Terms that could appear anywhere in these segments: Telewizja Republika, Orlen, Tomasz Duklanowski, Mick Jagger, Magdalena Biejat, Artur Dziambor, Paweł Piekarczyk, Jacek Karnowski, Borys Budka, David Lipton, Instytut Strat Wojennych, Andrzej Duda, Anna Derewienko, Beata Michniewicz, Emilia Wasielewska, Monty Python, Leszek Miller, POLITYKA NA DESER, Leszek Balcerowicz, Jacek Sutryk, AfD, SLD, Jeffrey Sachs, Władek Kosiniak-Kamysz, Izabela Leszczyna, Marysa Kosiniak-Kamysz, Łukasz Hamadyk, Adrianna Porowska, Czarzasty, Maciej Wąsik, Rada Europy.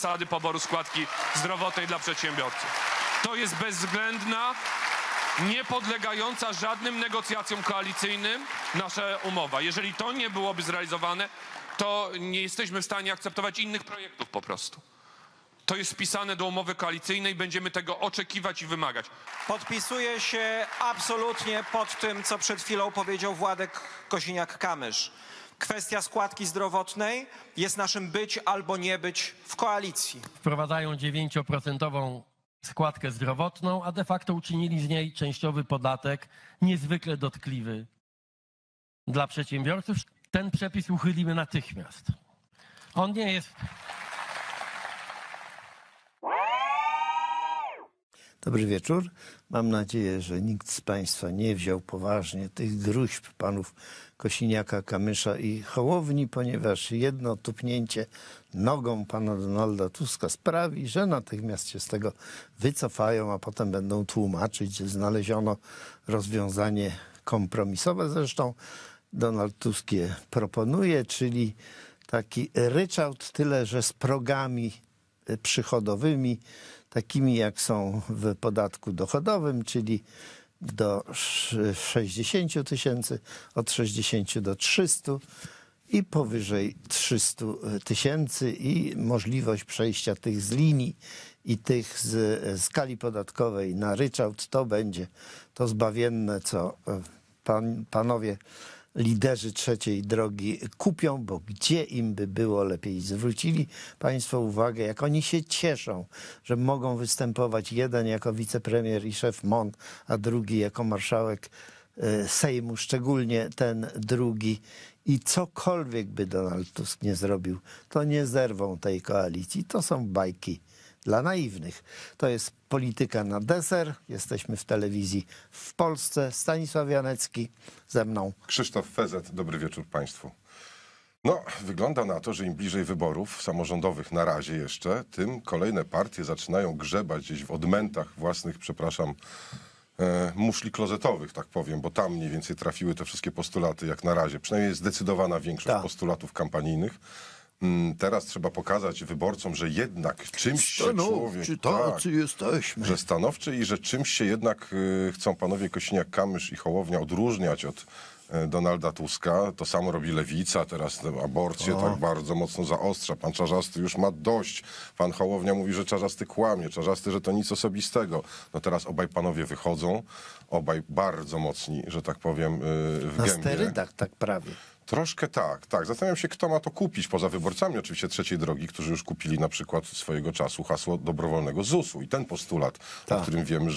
zasady poboru składki zdrowotnej dla przedsiębiorców. To jest bezwzględna, niepodlegająca żadnym negocjacjom koalicyjnym nasza umowa. Jeżeli to nie byłoby zrealizowane, to nie jesteśmy w stanie akceptować innych projektów po prostu. To jest wpisane do umowy koalicyjnej, będziemy tego oczekiwać i wymagać. Podpisuję się absolutnie pod tym, co przed chwilą powiedział Władek Kosiniak-Kamysz. Kwestia składki zdrowotnej jest naszym być albo nie być w koalicji. Wprowadzają 9% składkę zdrowotną, a de facto uczynili z niej częściowy podatek, niezwykle dotkliwy dla przedsiębiorców. Ten przepis uchylimy natychmiast. On nie jest... Dobry wieczór. Mam nadzieję, że nikt z Państwa nie wziął poważnie tych gruźb panów Kosiniaka, Kamysza i Hołowni, ponieważ jedno tupnięcie nogą pana Donalda Tuska sprawi, że natychmiast się z tego wycofają, a potem będą tłumaczyć, że znaleziono rozwiązanie kompromisowe. Zresztą Donald Tusk je proponuje, czyli taki ryczałt, tyle że z progami przychodowymi, takimi jak są w podatku dochodowym, czyli do 60 tysięcy, od 60 do 300 i powyżej 300 tysięcy i możliwość przejścia tych z linii i tych z skali podatkowej na ryczałt, to będzie to zbawienne, co panowie liderzy trzeciej drogi kupią, bo gdzie im by było lepiej. Zwrócili Państwo uwagę, jak oni się cieszą, że mogą występować jeden jako wicepremier i szef MON, a drugi jako marszałek Sejmu, szczególnie ten drugi. I cokolwiek by Donald Tusk nie zrobił, to nie zerwą tej koalicji. To są bajki dla naiwnych. To jest polityka na deser. Jesteśmy w telewizji w Polsce. Stanisław Janecki ze mną. Krzysztof Feusette, dobry wieczór Państwu. No, wygląda na to, że im bliżej wyborów samorządowych na razie jeszcze, tym kolejne partie zaczynają grzebać gdzieś w odmętach własnych, przepraszam, muszli klozetowych, tak powiem, bo tam mniej więcej trafiły te wszystkie postulaty jak na razie. Przynajmniej zdecydowana większość postulatów kampanijnych. Teraz trzeba pokazać wyborcom, że jednak czymś się człowiek, że stanowczy i że czymś się jednak chcą panowie Kosiniak-Kamysz i Hołownia odróżniać od Donalda Tuska. To samo robi Lewica, teraz aborcję tak bardzo mocno zaostrza. Pan Czarzasty już ma dość. Pan Hołownia mówi, że Czarzasty kłamie, Czarzasty, że to nic osobistego. No teraz obaj panowie wychodzą, obaj bardzo mocni, że tak powiem, w gębie. Na sterydach tak prawie. Troszkę tak, tak. Zastanawiam się, kto ma to kupić, poza wyborcami oczywiście trzeciej drogi, którzy już kupili na przykład swojego czasu hasło dobrowolnego ZUS-u i ten postulat, o którym wiemy,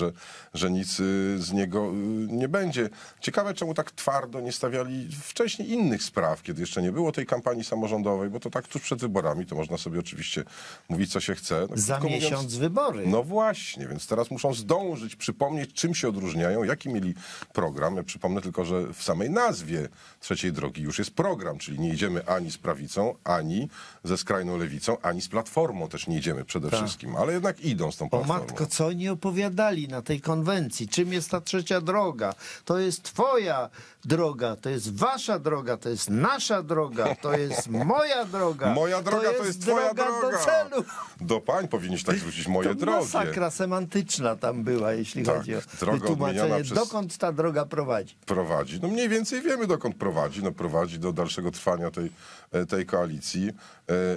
że nic z niego nie będzie. Ciekawe, czemu tak twardo nie stawiali wcześniej innych spraw, kiedy jeszcze nie było tej kampanii samorządowej, bo to tak tuż przed wyborami, to można sobie oczywiście mówić, co się chce. No, za miesiąc wybory. No właśnie, więc teraz muszą zdążyć przypomnieć, czym się odróżniają, jaki mieli program. Ja przypomnę tylko, że w samej nazwie trzeciej drogi już jest program, czyli nie idziemy ani z prawicą, ani ze skrajną lewicą, ani z Platformą też nie idziemy przede wszystkim, ale jednak idą z tą Platformą. O matko, co oni opowiadali na tej konwencji? Czym jest ta trzecia droga? To jest twoja droga, to jest wasza droga, to jest nasza droga, to jest moja droga. Moja droga to jest twoja droga. Do celu. Do pań powinniście tak zwrócić moje drogi. Masakra semantyczna tam była, jeśli chodzi o wytłumaczenie, dokąd ta droga prowadzi. Prowadzi. No mniej więcej wiemy, dokąd prowadzi. No prowadzi do dalszego trwania tej koalicji.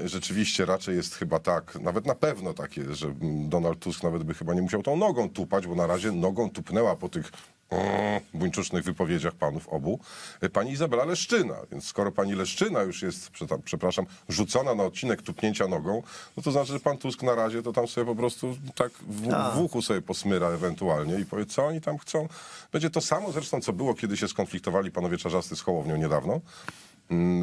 Rzeczywiście raczej jest chyba tak, nawet na pewno tak jest, że Donald Tusk nawet by chyba nie musiał tą nogą tupać, bo na razie nogą tupnęła po tych buńczucznych wypowiedziach panów obu pani Izabela Leszczyna. Więc skoro pani Leszczyna już jest, przepraszam, rzucona na odcinek tupnięcia nogą, no to znaczy, że pan Tusk na razie to tam sobie po prostu tak w uchu sobie posmyra ewentualnie i powie, co oni tam chcą. Będzie to samo zresztą, co było, kiedy się skonfliktowali panowie Czarzasty z Hołownią niedawno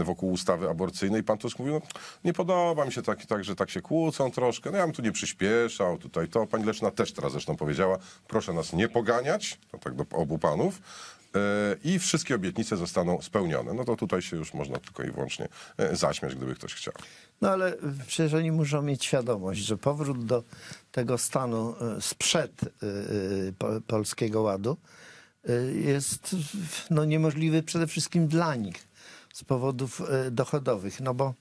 wokół ustawy aborcyjnej. Pan Tusk mówił, no, nie podoba mi się tak, że tak się kłócą troszkę, no ja bym tu nie przyspieszał, tutaj to. Pani Leszczyna też teraz zresztą powiedziała, proszę nas nie poganiać, to tak do obu panów, i wszystkie obietnice zostaną spełnione. No to tutaj się już można tylko i wyłącznie zaśmiać, gdyby ktoś chciał. No ale przecież oni muszą mieć świadomość, że powrót do tego stanu sprzed Polskiego Ładu jest no, niemożliwy przede wszystkim dla nich z powodów dochodowych, no bo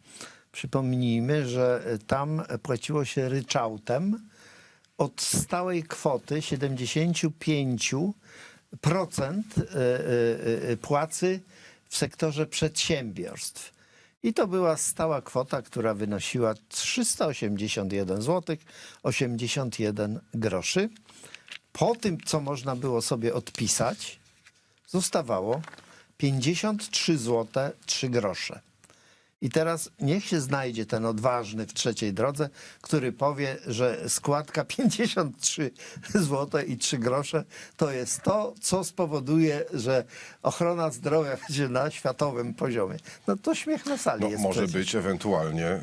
Przypomnijmy, że tam płaciło się ryczałtem od stałej kwoty 75% płacy w sektorze przedsiębiorstw. I to była stała kwota, która wynosiła 381,81 zł. Po tym, co można było sobie odpisać, zostawało 53,03 zł. I teraz niech się znajdzie ten odważny w trzeciej drodze, który powie, że składka 53,03 zł to jest to, co spowoduje, że ochrona zdrowia będzie na światowym poziomie. No to śmiech na sali jest. Może przecież być ewentualnie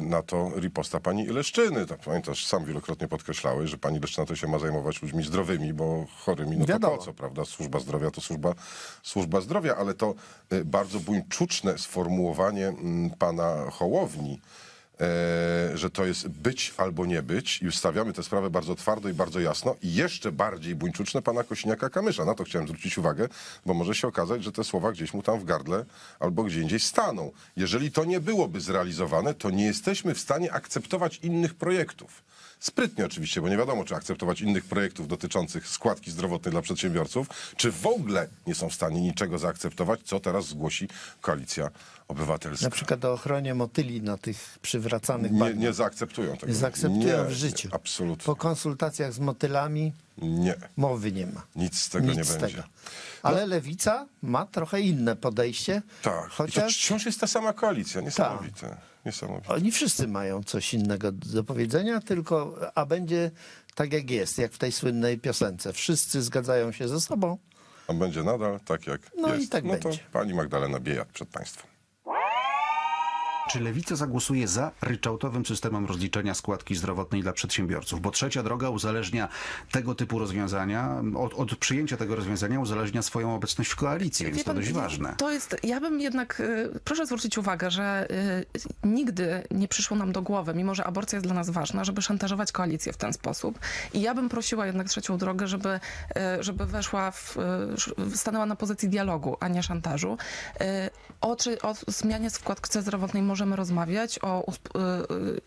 na to riposta pani Leszczyny. Tak, pamiętasz, sam wielokrotnie podkreślałeś, że pani Leszczyna to się ma zajmować ludźmi zdrowymi, bo chorymi, no wiadomo, to po co, prawda? Służba zdrowia to służba zdrowia, ale to bardzo buńczuczne sformułowanie pana Hołowni, że to jest być albo nie być, i ustawiamy tę sprawę bardzo twardo i bardzo jasno, i jeszcze bardziej buńczuczne pana Kosiniaka-Kamysza. Na to chciałem zwrócić uwagę, bo może się okazać, że te słowa gdzieś mu tam w gardle albo gdzie indziej staną. Jeżeli to nie byłoby zrealizowane, to nie jesteśmy w stanie akceptować innych projektów. Sprytnie oczywiście, bo nie wiadomo, czy akceptować innych projektów dotyczących składki zdrowotnej dla przedsiębiorców, czy w ogóle nie są w stanie niczego zaakceptować, co teraz zgłosi Koalicja Obywatelska. Na przykład o ochronie motyli na tych przywracanych bagnach. Nie zaakceptują tego. Nie zaakceptują w życiu. Absolutnie. Po konsultacjach z motylami nie. Mowy nie ma. Nic z tego nie będzie. Ale Lewica ma trochę inne podejście. Tak, chociaż to wciąż jest ta sama koalicja, niesamowite. Ta. Niesamowite. Oni wszyscy mają coś innego do powiedzenia, tylko a będzie tak jak jest, jak w tej słynnej piosence. Wszyscy zgadzają się ze sobą. A będzie nadal tak jak no jest. I tak no będzie. To pani Magdalena Biejat przed państwem. Czy Lewica zagłosuje za ryczałtowym systemem rozliczenia składki zdrowotnej dla przedsiębiorców? Bo trzecia droga uzależnia tego typu rozwiązania, od przyjęcia tego rozwiązania uzależnia swoją obecność w koalicji, więc to dość ważne. To jest, ja bym jednak, proszę zwrócić uwagę, że nigdy nie przyszło nam do głowy, mimo że aborcja jest dla nas ważna, żeby szantażować koalicję w ten sposób. I ja bym prosiła jednak trzecią drogę, żeby weszła, stanęła na pozycji dialogu, a nie szantażu. O zmianie w składce zdrowotnej możemy rozmawiać, o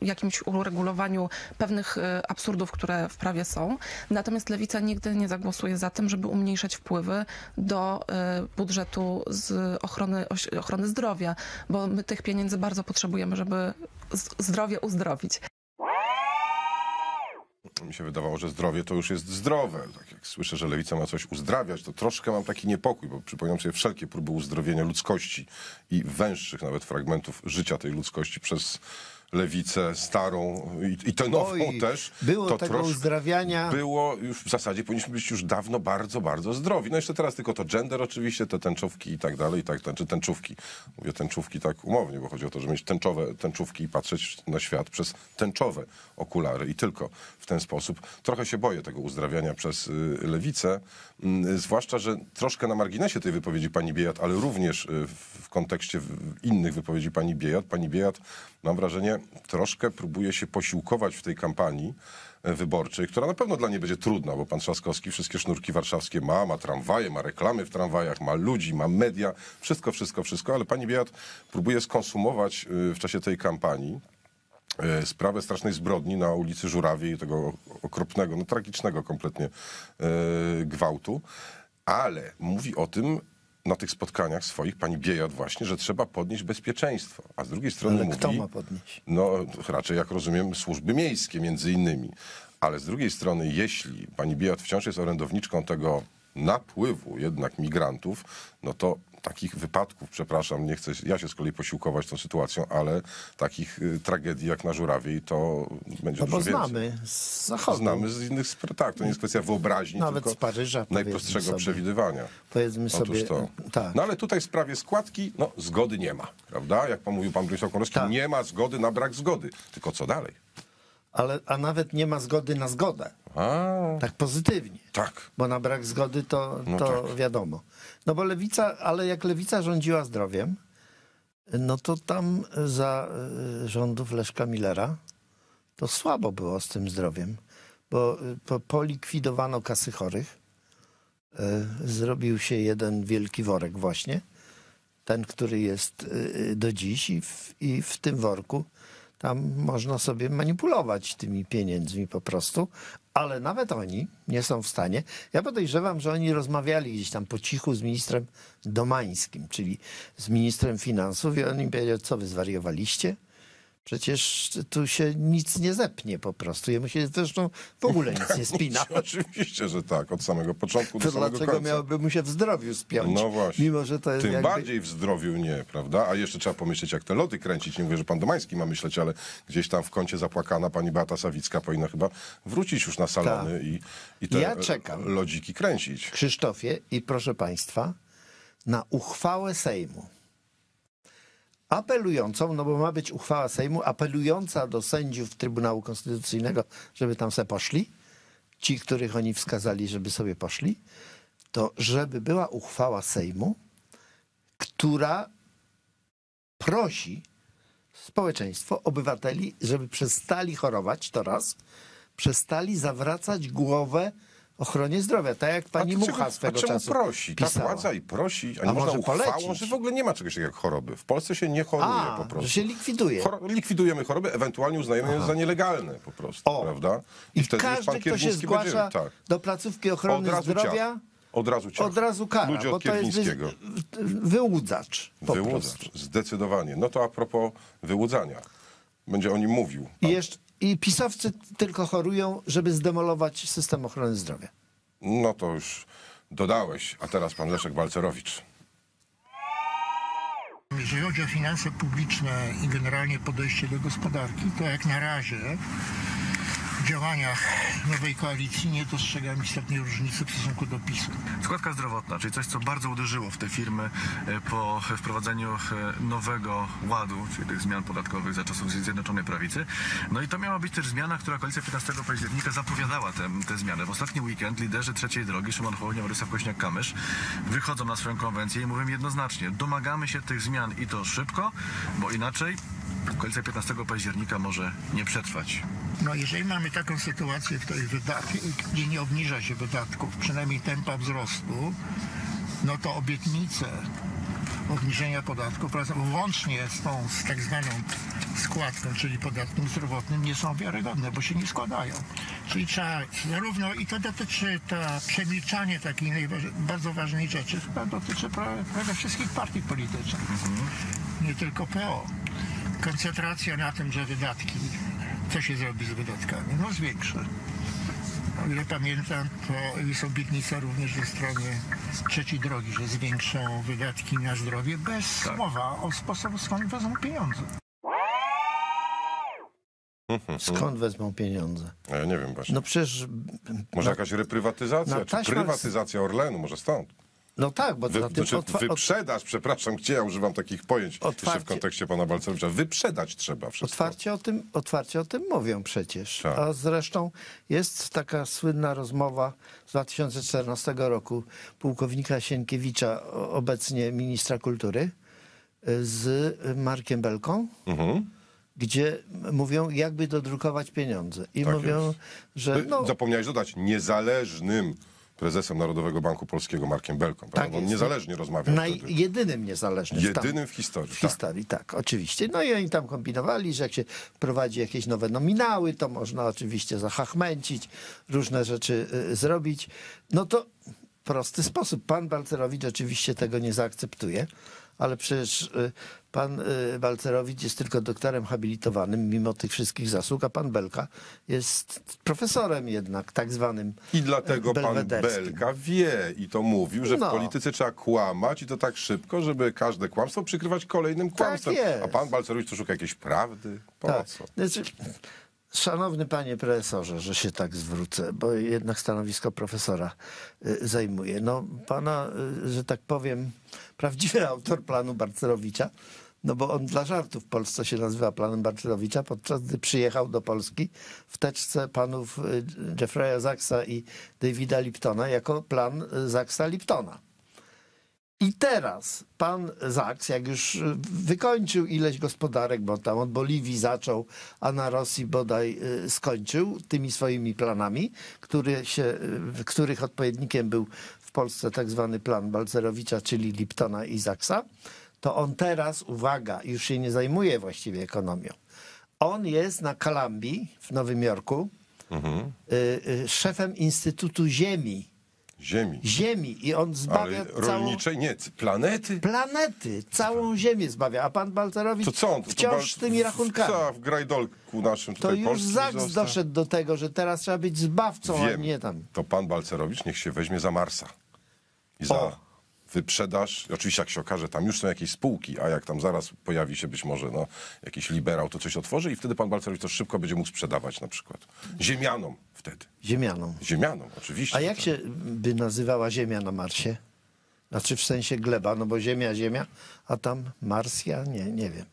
jakimś uregulowaniu pewnych absurdów, które w prawie są. Natomiast Lewica nigdy nie zagłosuje za tym, żeby umniejszać wpływy do budżetu z ochrony zdrowia, bo my tych pieniędzy bardzo potrzebujemy, żeby zdrowie uzdrowić. Mi się wydawało, że zdrowie to już jest zdrowe. Tak jak słyszę, że Lewica ma coś uzdrawiać, to troszkę mam taki niepokój, bo przypominam sobie wszelkie próby uzdrowienia ludzkości i węższych nawet fragmentów życia tej ludzkości przez Lewicę starą i tę nową też. Było to tego uzdrawiania. Było już w zasadzie, powinniśmy być już dawno bardzo, bardzo zdrowi. No jeszcze teraz tylko to gender oczywiście, te tęczówki i tak dalej, czy tęczówki. Mówię tęczówki tak umownie, bo chodzi o to, żeby mieć tęczowe tęczówki i patrzeć na świat przez tęczowe okulary i tylko w ten sposób. Trochę się boję tego uzdrawiania przez Lewicę, zwłaszcza, że troszkę na marginesie tej wypowiedzi pani Biejat, ale również w kontekście innych wypowiedzi pani Biejat. Pani Biejat, mam wrażenie, troszkę próbuje się posiłkować w tej kampanii wyborczej, która na pewno dla niej będzie trudna, bo pan Trzaskowski wszystkie sznurki warszawskie ma tramwaje, ma reklamy w tramwajach, ma ludzi, ma media, wszystko, ale pani Biejat próbuje skonsumować w czasie tej kampanii sprawę strasznej zbrodni na ulicy Żurawie i tego okropnego, no tragicznego kompletnie gwałtu, ale mówi o tym na tych spotkaniach swoich pani Biejat właśnie, że trzeba podnieść bezpieczeństwo, a z drugiej strony mówi... Kto ma podnieść? No raczej, jak rozumiem, służby miejskie między innymi, ale z drugiej strony, jeśli pani Biejat wciąż jest orędowniczką tego napływu jednak migrantów, no to takich wypadków, przepraszam, nie chcę ja się z kolei posiłkować tą sytuacją, ale takich tragedii jak na Żurawie to będzie no dużo więcej. Bo znamy z zachodu. Znamy z innych spraw, tak, to nie jest kwestia wyobraźni, nawet tylko z Paryża, najprostszego przewidywania. Powiedzmy sobie, to. Tak. No ale tutaj w sprawie składki, no zgody nie ma, prawda? Jak mówił pan Krzysztof Hetman, tak, nie ma zgody na brak zgody, tylko co dalej? Ale, a nawet nie ma zgody na zgodę. A. Tak pozytywnie. Tak. Bo na brak zgody to tak, wiadomo. No bo Lewica, ale jak Lewica rządziła zdrowiem, no to tam za rządów Leszka Millera to słabo było z tym zdrowiem, bo polikwidowano kasy chorych. Zrobił się jeden wielki worek właśnie. ten, który jest do dziś, i w tym worku tam można sobie manipulować tymi pieniędzmi po prostu, ale nawet oni nie są w stanie. Ja podejrzewam, że oni rozmawiali gdzieś tam po cichu z ministrem Domańskim, czyli z ministrem finansów, i oni powiedzieli: co wy zwariowaliście? Przecież tu się nic nie zepnie po prostu. Jemu się zresztą w ogóle nic nie spina. Oczywiście, że tak. Od samego początku do samego końca. Dlaczego miałoby mu się w zdrowiu spiąć? No właśnie. Mimo że to jest tym jakby... bardziej w zdrowiu nie, prawda? A jeszcze trzeba pomyśleć, jak te loty kręcić. Nie mówię, że pan Domański ma myśleć, ale gdzieś tam w kącie zapłakana pani Beata Sawicka powinna chyba wrócić już na salony i te lodziki kręcić. Krzysztofie i proszę państwa, na uchwałę Sejmu apelującą, no bo ma być uchwała Sejmu apelująca do sędziów Trybunału Konstytucyjnego, żeby tam se poszli, ci, których oni wskazali, żeby sobie poszli, to żeby była uchwała Sejmu, która prosi społeczeństwo, obywateli, żeby przestali chorować, to raz, przestali zawracać głowę ochronie zdrowia, tak jak pani Mucha swego czasu prosi, pisała. Ta władza i prosi, a nie można uchwałą, że w ogóle nie ma czegoś takiego jak choroby. W Polsce się nie choruje po prostu. Że się likwiduje. Likwidujemy choroby, ewentualnie uznajemy ją za nielegalne po prostu, prawda? I wtedy każdy, pan kto się zgłasza do placówki ochrony zdrowia, od razu kara, ludzi od Kierwińskiego. To jest wyłudzacz po prostu. Zdecydowanie. No to a propos wyłudzania. Będzie o nim mówił. I pisowcy tylko chorują, żeby zdemolować system ochrony zdrowia. No to już dodałeś, a teraz pan Leszek Balcerowicz. Jeżeli chodzi o finanse publiczne i generalnie podejście do gospodarki, to jak na razie w działaniach nowej koalicji nie dostrzegam istotnej różnicy w stosunku do PiS-u. Składka zdrowotna, czyli coś, co bardzo uderzyło w te firmy po wprowadzeniu nowego ładu, czyli tych zmian podatkowych za czasów Zjednoczonej Prawicy. No i to miała być też zmiana, która koalicja 15 października zapowiadała te zmiany. W ostatni weekend liderzy trzeciej drogi, Szymon Hołownia, Marysa Kosiniak-Kamysz, wychodzą na swoją konwencję i mówią jednoznacznie: domagamy się tych zmian i to szybko, bo inaczej koalicja 15 października może nie przetrwać. No jeżeli mamy taką sytuację, w której gdzie nie obniża się wydatków, przynajmniej tempa wzrostu, no to obietnice obniżenia podatków, włącznie z tą tak zwaną składką, czyli podatkiem zdrowotnym, nie są wiarygodne, bo się nie składają. Czyli trzeba zarówno, i to dotyczy przemilczanie takiej bardzo ważnej rzeczy, to dotyczy prawie wszystkich partii politycznych, nie tylko PO. Koncentracja na tym, że wydatki, co się zrobi z wydatkami, no zwiększy. O ile pamiętam, to jest obietnica również ze strony trzeciej drogi, że zwiększą wydatki na zdrowie bez słowa o sposobie, skąd wezmą pieniądze. Skąd wezmą pieniądze? A ja nie wiem właśnie. No przecież... Może jakaś reprywatyzacja, czy prywatyzacja Orlenu, może stąd? No tak, bo na tym wyprzedaż, przepraszam, gdzie ja używam takich pojęć jeszcze w kontekście pana Balcerowicza. Wyprzedać trzeba wszystko. Otwarcie o tym mówią przecież. Tak. A zresztą jest taka słynna rozmowa z 2014 roku pułkownika Sienkiewicza, obecnie ministra kultury, z Markiem Belką, gdzie mówią, jakby dodrukować pieniądze. I tak mówią, że... No, zapomniałeś dodać, niezależnym prezesem Narodowego Banku Polskiego Markiem Belką. Tak, on niezależnie rozmawiał. Jedynym niezależnym. Jedynym w historii. W historii, tak, oczywiście. No i oni tam kombinowali, że jak się prowadzi jakieś nowe nominały, to można oczywiście zahachmęcić, różne rzeczy zrobić. No to prosty sposób. Pan Balcerowicz oczywiście tego nie zaakceptuje, ale przecież pan Balcerowicz jest tylko doktorem habilitowanym mimo tych wszystkich zasług, a pan Belka jest profesorem jednak, tak zwanym. I dlatego pan Belka wie i to mówił, że w polityce trzeba kłamać i to tak szybko, żeby każde kłamstwo przykrywać kolejnym kłamstwem. A pan Balcerowicz to szuka jakiejś prawdy? Po co? Znaczy, szanowny panie profesorze, że się tak zwrócę, bo jednak stanowisko profesora zajmuję. No pana, że tak powiem, prawdziwy autor planu Balcerowicza, no bo on dla żartów w Polsce się nazywa planem Balcerowicza, podczas gdy przyjechał do Polski w teczce panów Jeffreya Sachsa i Davida Liptona jako plan Sachsa-Liptona. I teraz pan Sachs, jak już wykończył ileś gospodarek, bo tam od Boliwii zaczął, a na Rosji bodaj skończył tymi swoimi planami, których odpowiednikiem był w Polsce tak zwany plan Balcerowicza, czyli Liptona i Sachsa, to on teraz, uwaga, już się nie zajmuje właściwie ekonomią. On jest na Kalambii w Nowym Jorku szefem Instytutu Ziemi. I on zbawia rolniczej, nie, planety? Planety, całą Ziemię zbawia, a pan Balcerowicz wciąż z tymi rachunkami. W grajdolku naszym tutaj to już Sachs doszedł do tego, że teraz trzeba być zbawcą, a nie tam. To pan Balcerowicz niech się weźmie za Marsa i za wyprzedaż. Oczywiście jak się okaże, tam już są jakieś spółki, a jak tam zaraz pojawi się być może jakiś liberał, to coś otworzy i wtedy pan Balcerowicz to szybko będzie mógł sprzedawać na przykład ziemianom wtedy. Ziemianom, oczywiście. A jak się by nazywała Ziemia na Marsie? Znaczy w sensie gleba, no bo Ziemia, a tam Marsja? Nie wiem.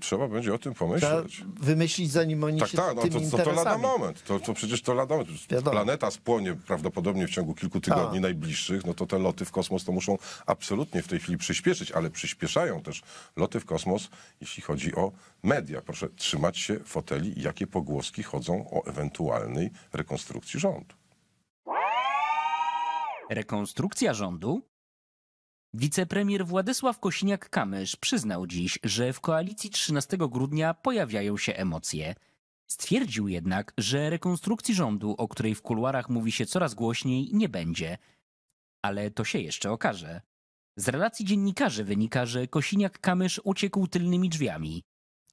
Trzeba będzie o tym pomyśleć. Trzeba wymyślić, zanim oni się tym interesami. To lada moment. To przecież to lada moment. Wiadomo. Planeta spłonie prawdopodobnie w ciągu kilku tygodni najbliższych, no to te loty w kosmos to muszą absolutnie w tej chwili przyspieszyć, ale przyspieszają też loty w kosmos, jeśli chodzi o media. Proszę trzymać się foteli i jakie pogłoski chodzą o ewentualnej rekonstrukcji rządu. Rekonstrukcja rządu? Wicepremier Władysław Kosiniak-Kamysz przyznał dziś, że w koalicji 13 grudnia pojawiają się emocje. Stwierdził jednak, że rekonstrukcji rządu, o której w kuluarach mówi się coraz głośniej, nie będzie. Ale to się jeszcze okaże. Z relacji dziennikarzy wynika, że Kosiniak-Kamysz uciekł tylnymi drzwiami.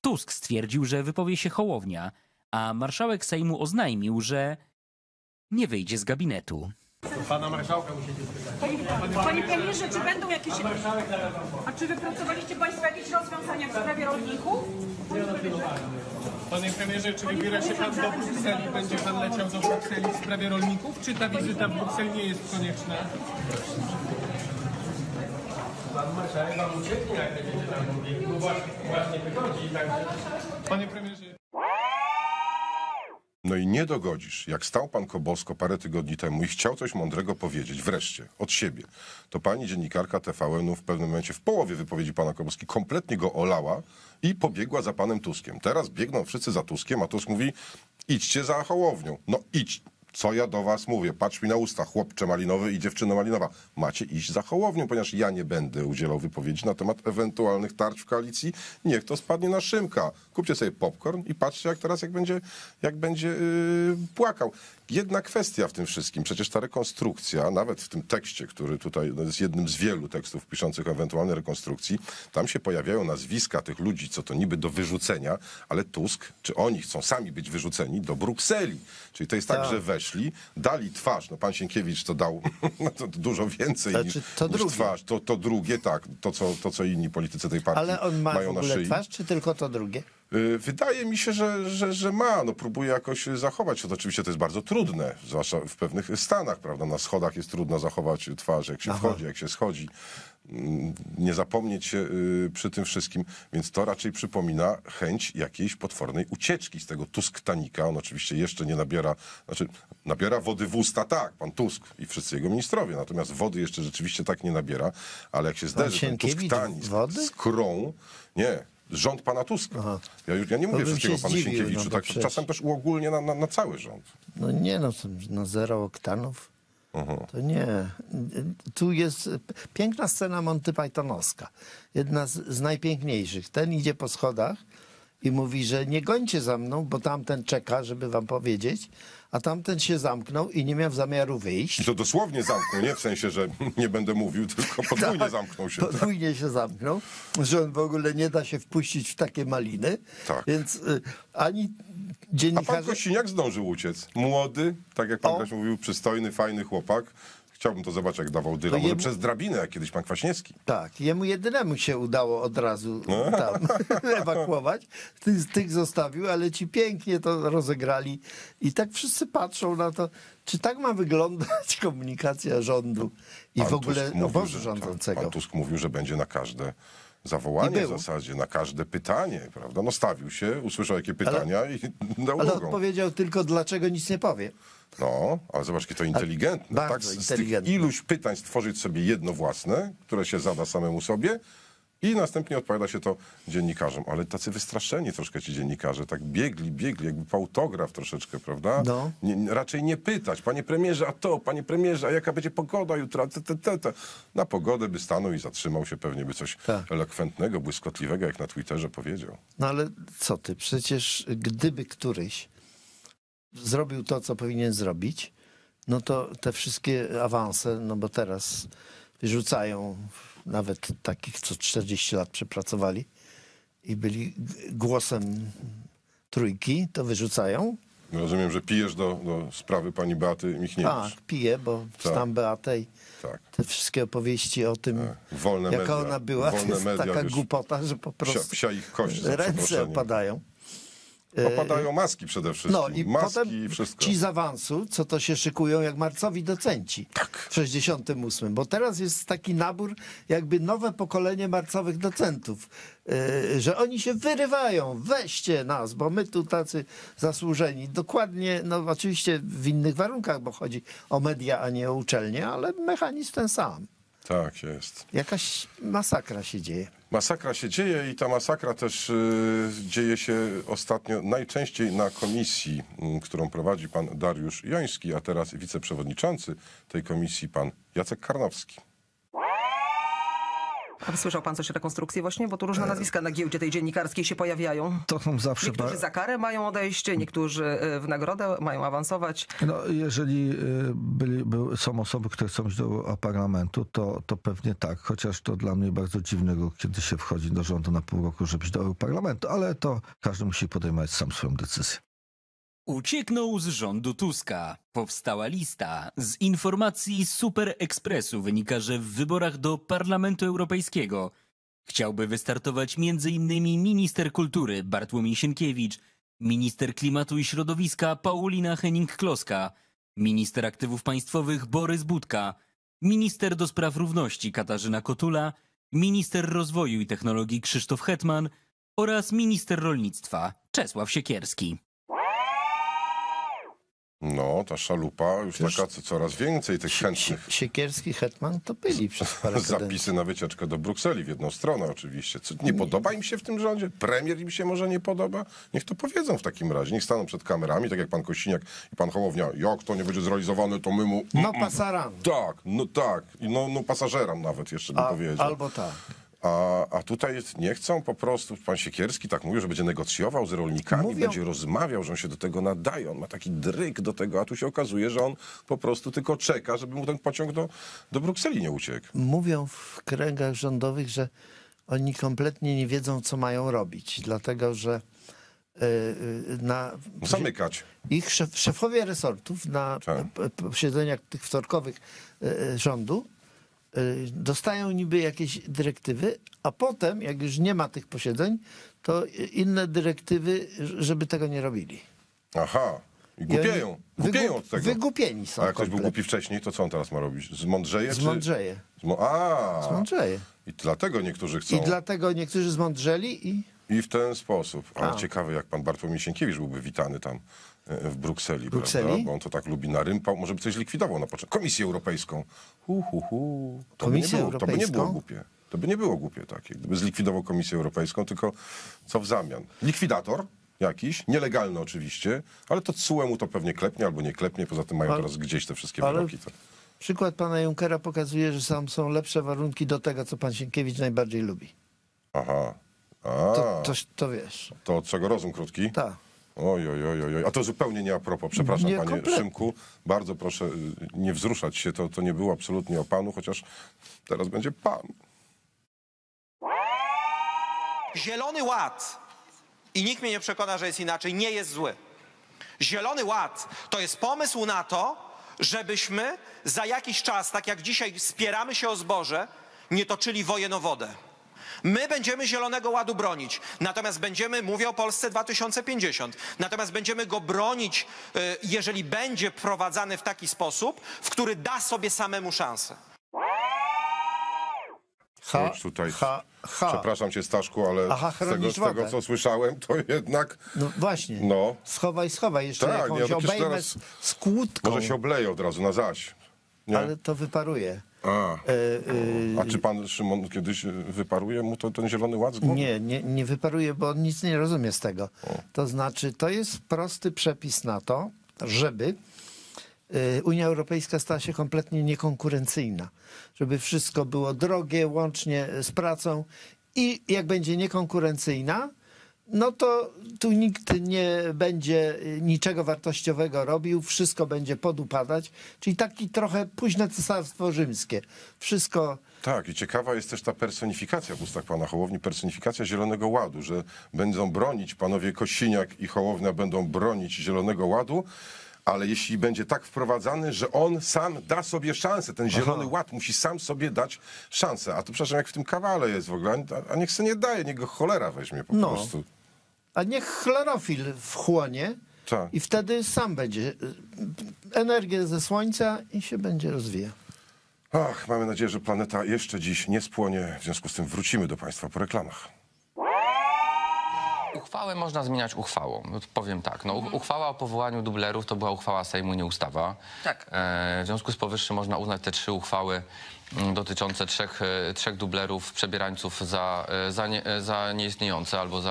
Tusk stwierdził, że wypowie się Hołownia, a marszałek Sejmu oznajmił, że nie wyjdzie z gabinetu. Pana marszałka musicie spytać. Panie premierze, czy będą jakieś... A czy wypracowaliście państwo jakieś rozwiązania w sprawie rolników? Panie premierze, czy wybiera się pan do Brukseli? Będzie pan leciał do Brukseli w sprawie rolników? Czy ta wizyta w Brukseli nie jest konieczna? Pan marszałek wam ucieknie, jak będzie tam mówił. No właśnie wychodzi. Panie premierze... No i nie dogodzisz, jak stał pan Kobosko parę tygodni temu i chciał coś mądrego powiedzieć, wreszcie, od siebie, to pani dziennikarka TVN-u w pewnym momencie w połowie wypowiedzi pana Koboski kompletnie go olała i pobiegła za panem Tuskiem. Teraz biegną wszyscy za Tuskiem, a Tusk mówi, idźcie za Hołownią. No idź, co ja do was mówię, patrz mi na usta, chłopcze malinowy i dziewczyno malinowa. Macie iść za Hołownią, ponieważ ja nie będę udzielał wypowiedzi na temat ewentualnych tarć w koalicji. Niech to spadnie na Szymka. Kupcie sobie popcorn i patrzcie, jak teraz jak będzie płakał. Jedna kwestia w tym wszystkim, przecież ta rekonstrukcja, nawet w tym tekście, który tutaj jest jednym z wielu tekstów piszących o ewentualnej rekonstrukcji, tam się pojawiają nazwiska tych ludzi, co to niby do wyrzucenia, ale Tusk, czy oni chcą sami być wyrzuceni do Brukseli. Czyli to jest tak, że weszli, dali twarz, no pan Sienkiewicz to dał to dużo więcej niż twarz, to drugie, tak, to co inni politycy tej partii mają na szyi. Ale on ma w ogóle twarz, czy tylko to drugie? Wydaje mi się, że ma, no próbuje jakoś zachować, to oczywiście to jest bardzo trudne, zwłaszcza w pewnych stanach, prawda, na schodach jest trudno zachować twarz, jak się wchodzi, jak się schodzi, nie zapomnieć się przy tym wszystkim, więc to raczej przypomina chęć jakiejś potwornej ucieczki z tego Tusktanika, on oczywiście jeszcze nie nabiera, znaczy nabiera wody w usta, tak, pan Tusk i wszyscy jego ministrowie, natomiast wody jeszcze rzeczywiście tak nie nabiera, ale jak się zderzy ten Tusktanik z krą, nie, rząd pana Tuska. Ja nie mówię wszystkiego panu Sienkiewiczu, tak czasem też uogólnie na cały rząd. No nie, na zero oktanów. To nie. Tu jest piękna scena Monty Pythonowska. Jedna z najpiękniejszych. Ten idzie po schodach i mówi, że nie gońcie za mną, bo tamten czeka, żeby wam powiedzieć, a tamten się zamknął i nie miał zamiaru wyjść. I to dosłownie zamknął, nie w sensie, że nie będę mówił, tylko podwójnie zamknął się. Podwójnie się zamknął, że on w ogóle nie da się wpuścić w takie maliny, więc ani dziennikarze... A pan Kosiniak zdążył uciec. Młody, tak jak pan Kaś mówił, przystojny, fajny chłopak. Chciałbym to zobaczyć, jak dawał dyla. Może jemu... przez drabinę, jak kiedyś pan Kwaśniewski. Tak, jemu jedynemu się udało od razu tam ewakuować. Tych zostawił, ale ci pięknie to rozegrali. I tak wszyscy patrzą na to, czy tak ma wyglądać komunikacja rządu i w ogóle obozu rządzącego. Pan Tusk mówił, że będzie na każde zawołanie w zasadzie, na każde pytanie, prawda? No stawił się, usłyszał jakie pytania i dał drogą. Ale odpowiedział tylko, dlaczego nic nie powie. No, ale zobacz, jakie to inteligentne. Bardzo inteligentne. Z tych iluś pytań stworzyć sobie jedno własne, które się zada samemu sobie i następnie odpowiada się to dziennikarzom. Ale tacy wystraszeni troszkę ci dziennikarze, tak biegli, jakby po autograf troszeczkę, prawda? No. Nie, raczej nie pytać, panie premierze, a to, panie premierze, a jaka będzie pogoda jutro, Na pogodę by stanął i zatrzymał się, pewnie by coś elokwentnego, błyskotliwego, jak na Twitterze powiedział. No ale co ty, przecież gdyby któryś zrobił to, co powinien zrobić, no to te wszystkie awanse, no bo teraz wyrzucają nawet takich, co 40 lat przepracowali i byli głosem trójki, to wyrzucają. No rozumiem, że pijesz do sprawy pani Beaty Michniewicz. Tak, piję, bo znam Beatę i te wszystkie opowieści o tym, jaka ona była, to jest taka głupota, że po prostu psia ich kość, ręce opadają. Opadają maski przede wszystkim. No i maski potem i wszystko. Ci z awansu, co to się szykują jak marcowi docenci w 68, bo teraz jest taki nabór, jakby nowe pokolenie marcowych docentów, że oni się wyrywają, weźcie nas, bo my tu tacy zasłużeni. Dokładnie, no oczywiście w innych warunkach, bo chodzi o media, a nie o uczelnie, ale mechanizm ten sam. Tak jest. Jakaś masakra się dzieje. Masakra się dzieje i ta masakra też dzieje się ostatnio najczęściej na komisji, którą prowadzi pan Dariusz Joński, a teraz wiceprzewodniczący tej komisji pan Jacek Karnowski. A słyszał pan coś o rekonstrukcji właśnie? Bo tu różne nazwiska na giełdzie tej dziennikarskiej się pojawiają. To są zawsze... Niektórzy za karę mają odejście, niektórzy w nagrodę mają awansować. No, jeżeli są osoby, które chcą iść do parlamentu, to pewnie tak. Chociaż to dla mnie bardzo dziwny ruch, kiedy się wchodzi do rządu na pół roku, żeby iść do parlamentu. Ale to każdy musi podejmować sam swoją decyzję. Ucieknął z rządu Tuska. Powstała lista. Z informacji Super Expressu wynika, że w wyborach do Parlamentu Europejskiego chciałby wystartować m.in. minister kultury Bartłomiej Sienkiewicz, minister klimatu i środowiska Paulina Hennig-Kloska, minister aktywów państwowych Borys Budka, minister do spraw równości Katarzyna Kotula, minister rozwoju i technologii Krzysztof Hetman oraz minister rolnictwa Czesław Siekierski. No, ta szalupa już przecież taka coraz więcej tych chętnych. Siekierski, Hetman to byli przez parę zapisy na wycieczkę do Brukseli w jedną stronę oczywiście. Co, nie podoba im się w tym rządzie? Premier im się może nie podoba? Niech to powiedzą w takim razie. Niech staną przed kamerami, tak jak pan Kosiniak i pan Hołownia. Jak to nie będzie zrealizowane, to my mu... No pasaran. Tak. No pasażeram nawet jeszcze bym powiedział. Albo tak. A tutaj nie chcą po prostu, pan Siekierski tak mówił, że będzie negocjował z rolnikami, będzie rozmawiał, że on się do tego nadaje, on ma taki dryk do tego, a tu się okazuje, że on po prostu tylko czeka, żeby mu ten pociąg do Brukseli nie uciekł. Mówią w kręgach rządowych, że oni kompletnie nie wiedzą, co mają robić, dlatego że zamykać. Ich szefowie resortów na posiedzeniach tych wtorkowych rządu dostają niby jakieś dyrektywy, a potem, jak już nie ma tych posiedzeń, to inne dyrektywy, żeby tego nie robili. Aha, i głupieją od tego. Wygłupieni są. A jak ktoś był głupi wcześniej, to co on teraz ma robić? Zmądrzeje? Zmądrzeje. Zmądrzeje. I dlatego niektórzy chcą. I dlatego niektórzy zmądrzeli i w ten sposób. Ale ciekawe, jak pan Bartłomiej Sienkiewicz byłby witany tam w Brukseli, prawda? Bo on to tak lubi narympał, może by coś likwidował na początku. Komisję Europejską. To by nie było głupie. To by nie było głupie takie, gdyby zlikwidował Komisję Europejską, tylko co w zamian? Likwidator jakiś, nielegalny oczywiście, ale to CUE mu to pewnie klepnie albo nie klepnie, poza tym mają teraz gdzieś te wszystkie wyroki. Przykład pana Junckera pokazuje, że tam są lepsze warunki do tego, co pan Sienkiewicz najbardziej lubi. Aha. To wiesz. To od czego rozum krótki? Tak. Oj. A to zupełnie nie a propos, przepraszam panie Szymku, bardzo proszę nie wzruszać się, to nie było absolutnie o panu, chociaż teraz będzie pan. Zielony Ład, i nikt mnie nie przekona, że jest inaczej, nie jest zły. Zielony Ład to jest pomysł na to, żebyśmy za jakiś czas, tak jak dzisiaj spieramy się o zboże, nie toczyli wojen o wodę. My będziemy Zielonego Ładu bronić, natomiast będziemy, mówię o Polsce 2050, natomiast będziemy go bronić, jeżeli będzie prowadzany w taki sposób, w który da sobie samemu szansę. Przepraszam cię, Staszku, ale z tego co słyszałem, to jednak... No właśnie, schowaj jeszcze jakąś obejmę z kłódką. Może się obleje od razu na zaś. Nie? Ale to wyparuje. A czy pan Szymon kiedyś wyparuje mu to, ten zielony ład z głowy? Nie wyparuje, bo on nic nie rozumie z tego. To znaczy, to jest prosty przepis na to, żeby Unia Europejska stała się kompletnie niekonkurencyjna. Żeby wszystko było drogie, łącznie z pracą, i jak będzie niekonkurencyjna, no to tu nikt nie będzie niczego wartościowego robił, wszystko będzie podupadać, czyli taki trochę późne cesarstwo rzymskie. Wszystko... Tak, i ciekawa jest też ta personifikacja w ustach pana Hołowni, personifikacja Zielonego Ładu, że będą bronić panowie Kosiniak i Hołownia, będą bronić Zielonego Ładu, ale jeśli będzie tak wprowadzany, że on sam da sobie szansę, ten Zielony Ład musi sam sobie dać szansę. A to, przepraszam, jak w tym kawale jest w ogóle, a niech se nie daje, niech go cholera weźmie po prostu. A niech chlorofil wchłonie i wtedy sam będzie energię ze słońca i się będzie rozwijał. Ach, mamy nadzieję, że planeta jeszcze dziś nie spłonie, w związku z tym wrócimy do państwa po reklamach. Uchwałę można zmieniać uchwałą, powiem tak. No, uchwała o powołaniu dublerów to była uchwała Sejmu, nie ustawa. Tak. W związku z powyższym można uznać te trzy uchwały dotyczące trzech dublerów, przebierańców za nieistniejące albo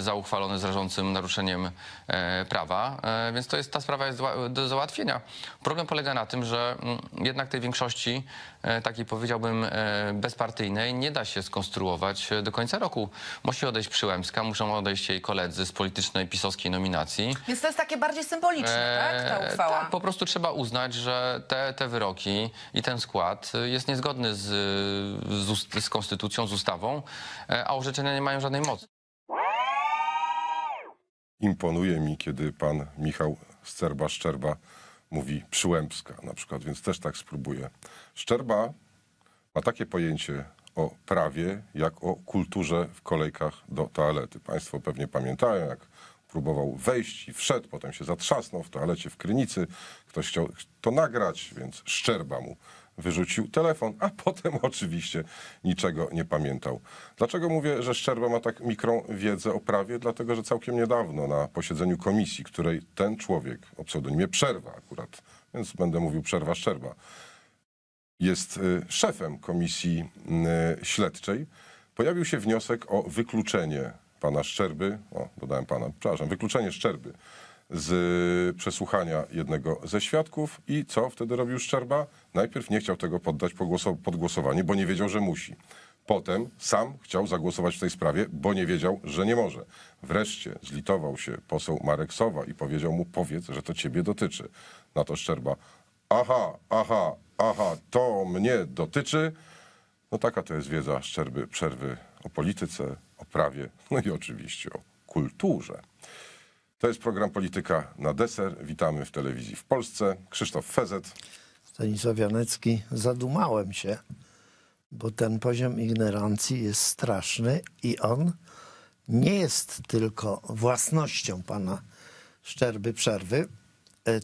za uchwalone z rażącym naruszeniem prawa. Więc to jest, ta sprawa jest do załatwienia. Problem polega na tym, że jednak tej większości, takiej powiedziałbym bezpartyjnej, nie da się skonstruować do końca roku. Musi odejść Przyłębska, muszą odejść jej koledzy z politycznej pisowskiej nominacji. Więc to jest takie bardziej symboliczne, tak, ta uchwała? Tak, po prostu trzeba uznać, że te wyroki i ten skład jest niezgodny z konstytucją, z ustawą, a orzeczenia nie mają żadnej mocy. Imponuje mi, kiedy pan Michał Szczerba mówi Przyłębska na przykład, więc też tak spróbuję. Szczerba ma takie pojęcie o prawie, jak o kulturze w kolejkach do toalety. Państwo pewnie pamiętają, jak próbował wejść i wszedł, potem się zatrzasnął w toalecie w Krynicy. Ktoś chciał to nagrać, więc Szczerba mu wyrzucił telefon, a potem oczywiście niczego nie pamiętał. Dlaczego mówię, że Szczerba ma tak mikrą wiedzę o prawie? Dlatego, że całkiem niedawno na posiedzeniu komisji, której ten człowiek o pseudonimie Przerwa akurat, więc będę mówił Przerwa Szczerba, jest szefem komisji śledczej, pojawił się wniosek o wykluczenie pana Szczerby, wykluczenie Szczerby z przesłuchania jednego ze świadków. I co wtedy robił Szczerba? Najpierw nie chciał tego poddać pod głosowanie, bo nie wiedział, że musi. Potem sam chciał zagłosować w tej sprawie, bo nie wiedział, że nie może. Wreszcie zlitował się poseł Marek Sowa i powiedział mu: powiedz, że to ciebie dotyczy. Na to Szczerba: aha, to mnie dotyczy. No taka to jest wiedza Szczerby Przerwy o polityce, o prawie, no i oczywiście o kulturze. To jest program Polityka na deser. Witamy w telewizji w Polsce. Krzysztof Feusette. Stanisław Janecki. Zadumałem się, bo ten poziom ignorancji jest straszny i on nie jest tylko własnością pana Szczerby Przerwy,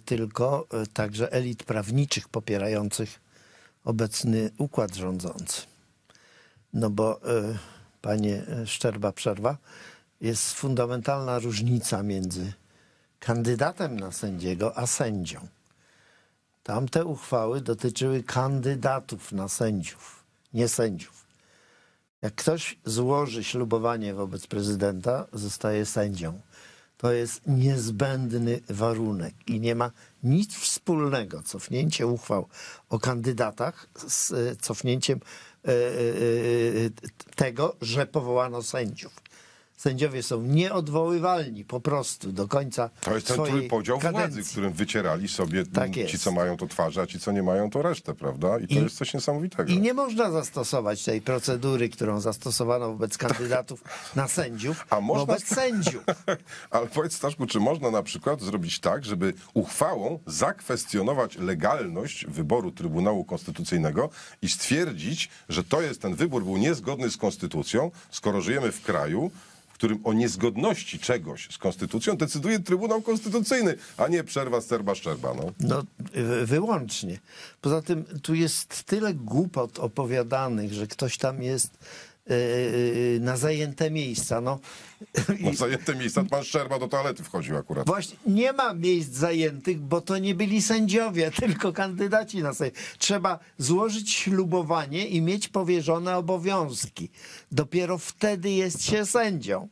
tylko także elit prawniczych popierających obecny układ rządzący. No bo panie Szczerba Przerwa, jest fundamentalna różnica między kandydatem na sędziego a sędzią. Tamte uchwały dotyczyły kandydatów na sędziów, nie sędziów. Jak ktoś złoży ślubowanie wobec prezydenta, zostaje sędzią. To jest niezbędny warunek i nie ma nic wspólnego cofnięcie uchwał o kandydatach z cofnięciem tego, że powołano sędziów. Sędziowie są nieodwoływalni po prostu do końca swojej kadencji. To jest ten trójpodział władzy, którym wycierali sobie ci, co mają to twarze, a ci, co nie mają, to resztę, prawda? I to jest coś niesamowitego. I nie można zastosować tej procedury, którą zastosowano wobec kandydatów na sędziów, wobec sędziów. Ale powiedz, Staszku, czy można na przykład zrobić tak, żeby uchwałą zakwestionować legalność wyboru Trybunału Konstytucyjnego i stwierdzić, że to jest, ten wybór był niezgodny z konstytucją, skoro żyjemy w kraju, w którym o niezgodności czegoś z konstytucją decyduje Trybunał Konstytucyjny, a nie Przerwa Szczerba. No wyłącznie. Poza tym tu jest tyle głupot opowiadanych, że ktoś tam jest na zajęte miejsca. No. Na zajęte miejsca pan Szczerba do toalety wchodził akurat. Właśnie nie ma miejsc zajętych, bo to nie byli sędziowie, tylko kandydaci na sędziów. Trzeba złożyć ślubowanie i mieć powierzone obowiązki. Dopiero wtedy jest się sędzią.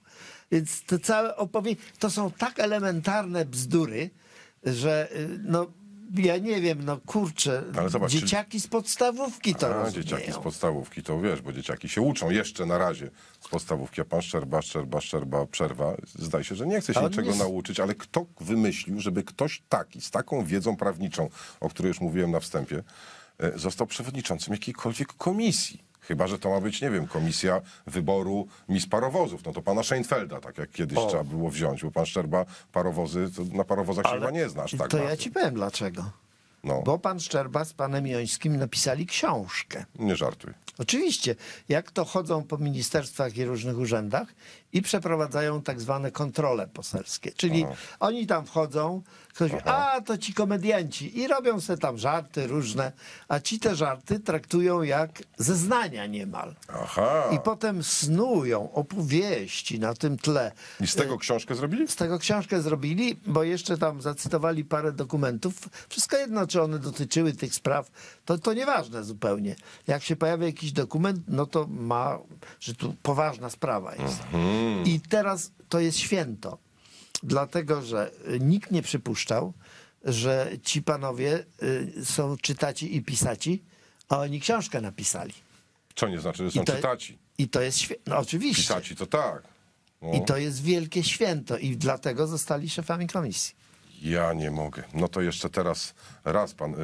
Więc te całe opowieści to są tak elementarne bzdury, że no... Ja nie wiem, no kurczę, zobacz, dzieciaki z podstawówki to rozumieją. Dzieciaki z podstawówki to wiesz, bo dzieciaki się uczą jeszcze na razie z podstawówki, a pan Szczerba, przerwa. Zdaje się, że nie chce się niczego nauczyć, ale kto wymyślił, żeby ktoś taki, z taką wiedzą prawniczą, o której już mówiłem na wstępie, został przewodniczącym jakiejkolwiek komisji. Chyba że to ma być, nie wiem, komisja wyboru mis parowozów. No to pana Scheinfelda, tak jak kiedyś trzeba było wziąć, bo pan Szczerba parowozy, to na parowozach się chyba nie znasz. Tak to bardzo. Ja ci powiem dlaczego. No. Bo pan Szczerba z panem Jońskim napisali książkę. Nie żartuj. Oczywiście, jak to chodzą po ministerstwach i różnych urzędach i przeprowadzają tak zwane kontrole poselskie. Czyli oni tam wchodzą, ktoś mówi, a to ci komedianci i robią sobie tam żarty różne, a ci te żarty traktują jak zeznania niemal. I potem snują opowieści na tym tle. I z tego książkę zrobili? Z tego książkę zrobili, bo jeszcze tam zacytowali parę dokumentów. Wszystko jedno, czy one dotyczyły tych spraw, to nieważne zupełnie. Jak się pojawia jakiś dokument, no to ma, że tu poważna sprawa jest. I teraz to jest święto, dlatego że nikt nie przypuszczał, że ci panowie są czytaci i pisaci, a oni książkę napisali. Co nie znaczy, że są czytaci. I to jest święto, no oczywiście. Pisaci to tak. No. I to jest wielkie święto i dlatego zostali szefami komisji. Ja nie mogę. No to jeszcze teraz raz pan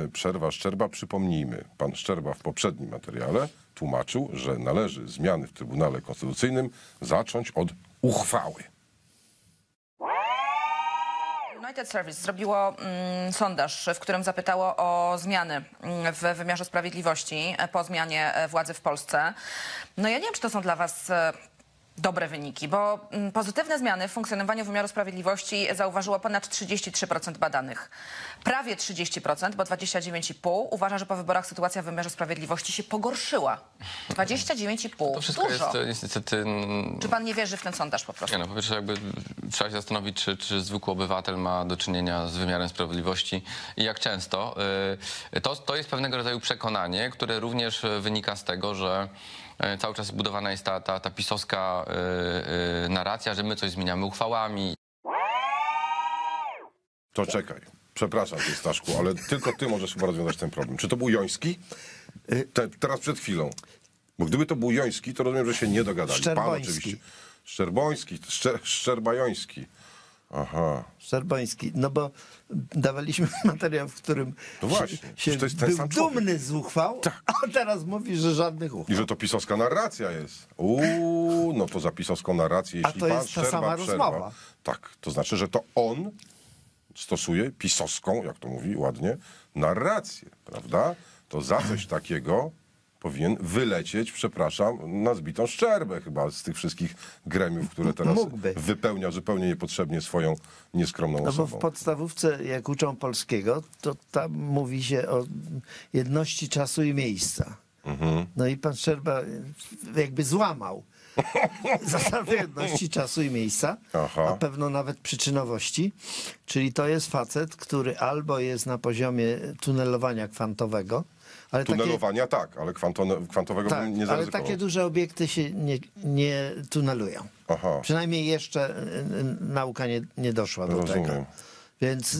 Szczerba, przypomnijmy. Pan Szczerba w poprzednim materiale tłumaczył, że należy zmiany w Trybunale Konstytucyjnym zacząć od uchwały. United Service zrobiło sondaż, w którym zapytało o zmiany w wymiarze sprawiedliwości po zmianie władzy w Polsce. No ja nie wiem, czy to są dla was... dobre wyniki, bo pozytywne zmiany w funkcjonowaniu wymiaru sprawiedliwości zauważyło ponad 33% badanych. Prawie 30%, bo 29,5% uważa, że po wyborach sytuacja w wymiarze sprawiedliwości się pogorszyła. 29,5%. To wszystko dużo. Jest niestety... Czy pan nie wierzy w ten sondaż po prostu? Nie, no, po pierwsze jakby trzeba się zastanowić, czy zwykły obywatel ma do czynienia z wymiarem sprawiedliwości i jak często. To jest pewnego rodzaju przekonanie, które również wynika z tego, że cały czas budowana jest ta pisowska narracja, że my coś zmieniamy uchwałami. To czekaj, przepraszam cię, Staszku, ale tylko ty możesz chyba rozwiązać ten problem. Czy to był Joński? Teraz przed chwilą. Bo gdyby to był Joński, to rozumiem, że się nie dogadali. Szczerboński. Pan oczywiście. Szczerboński, Szczerbajoński. Szczerbański, no bo dawaliśmy materiał, w którym no właśnie, był dumny z uchwał, a teraz mówi, że żadnych uchwał. I że to pisowska narracja jest. No to za pisowską narrację, jeśli a to pan jest ta sama rozmowa. Tak, to znaczy, że to on stosuje pisowską, jak to mówi ładnie, narrację, prawda? To za coś takiego powinien wylecieć, przepraszam, na zbitą Szczerbę chyba z tych wszystkich gremiów, które teraz wypełnia zupełnie niepotrzebnie swoją nieskromną osobą. Bo w podstawówce, jak uczą polskiego, to tam mówi się o jedności czasu i miejsca. No i pan Szczerba jakby złamał zasadę jedności czasu i miejsca, na pewno nawet przyczynowości, czyli to jest facet, który albo jest na poziomie tunelowania kwantowego, ale tunelowania takie, ale kwantowego tak, bym nie zaryzykował. Ale takie duże obiekty się nie tunelują. Przynajmniej jeszcze nauka nie doszła do tego. Więc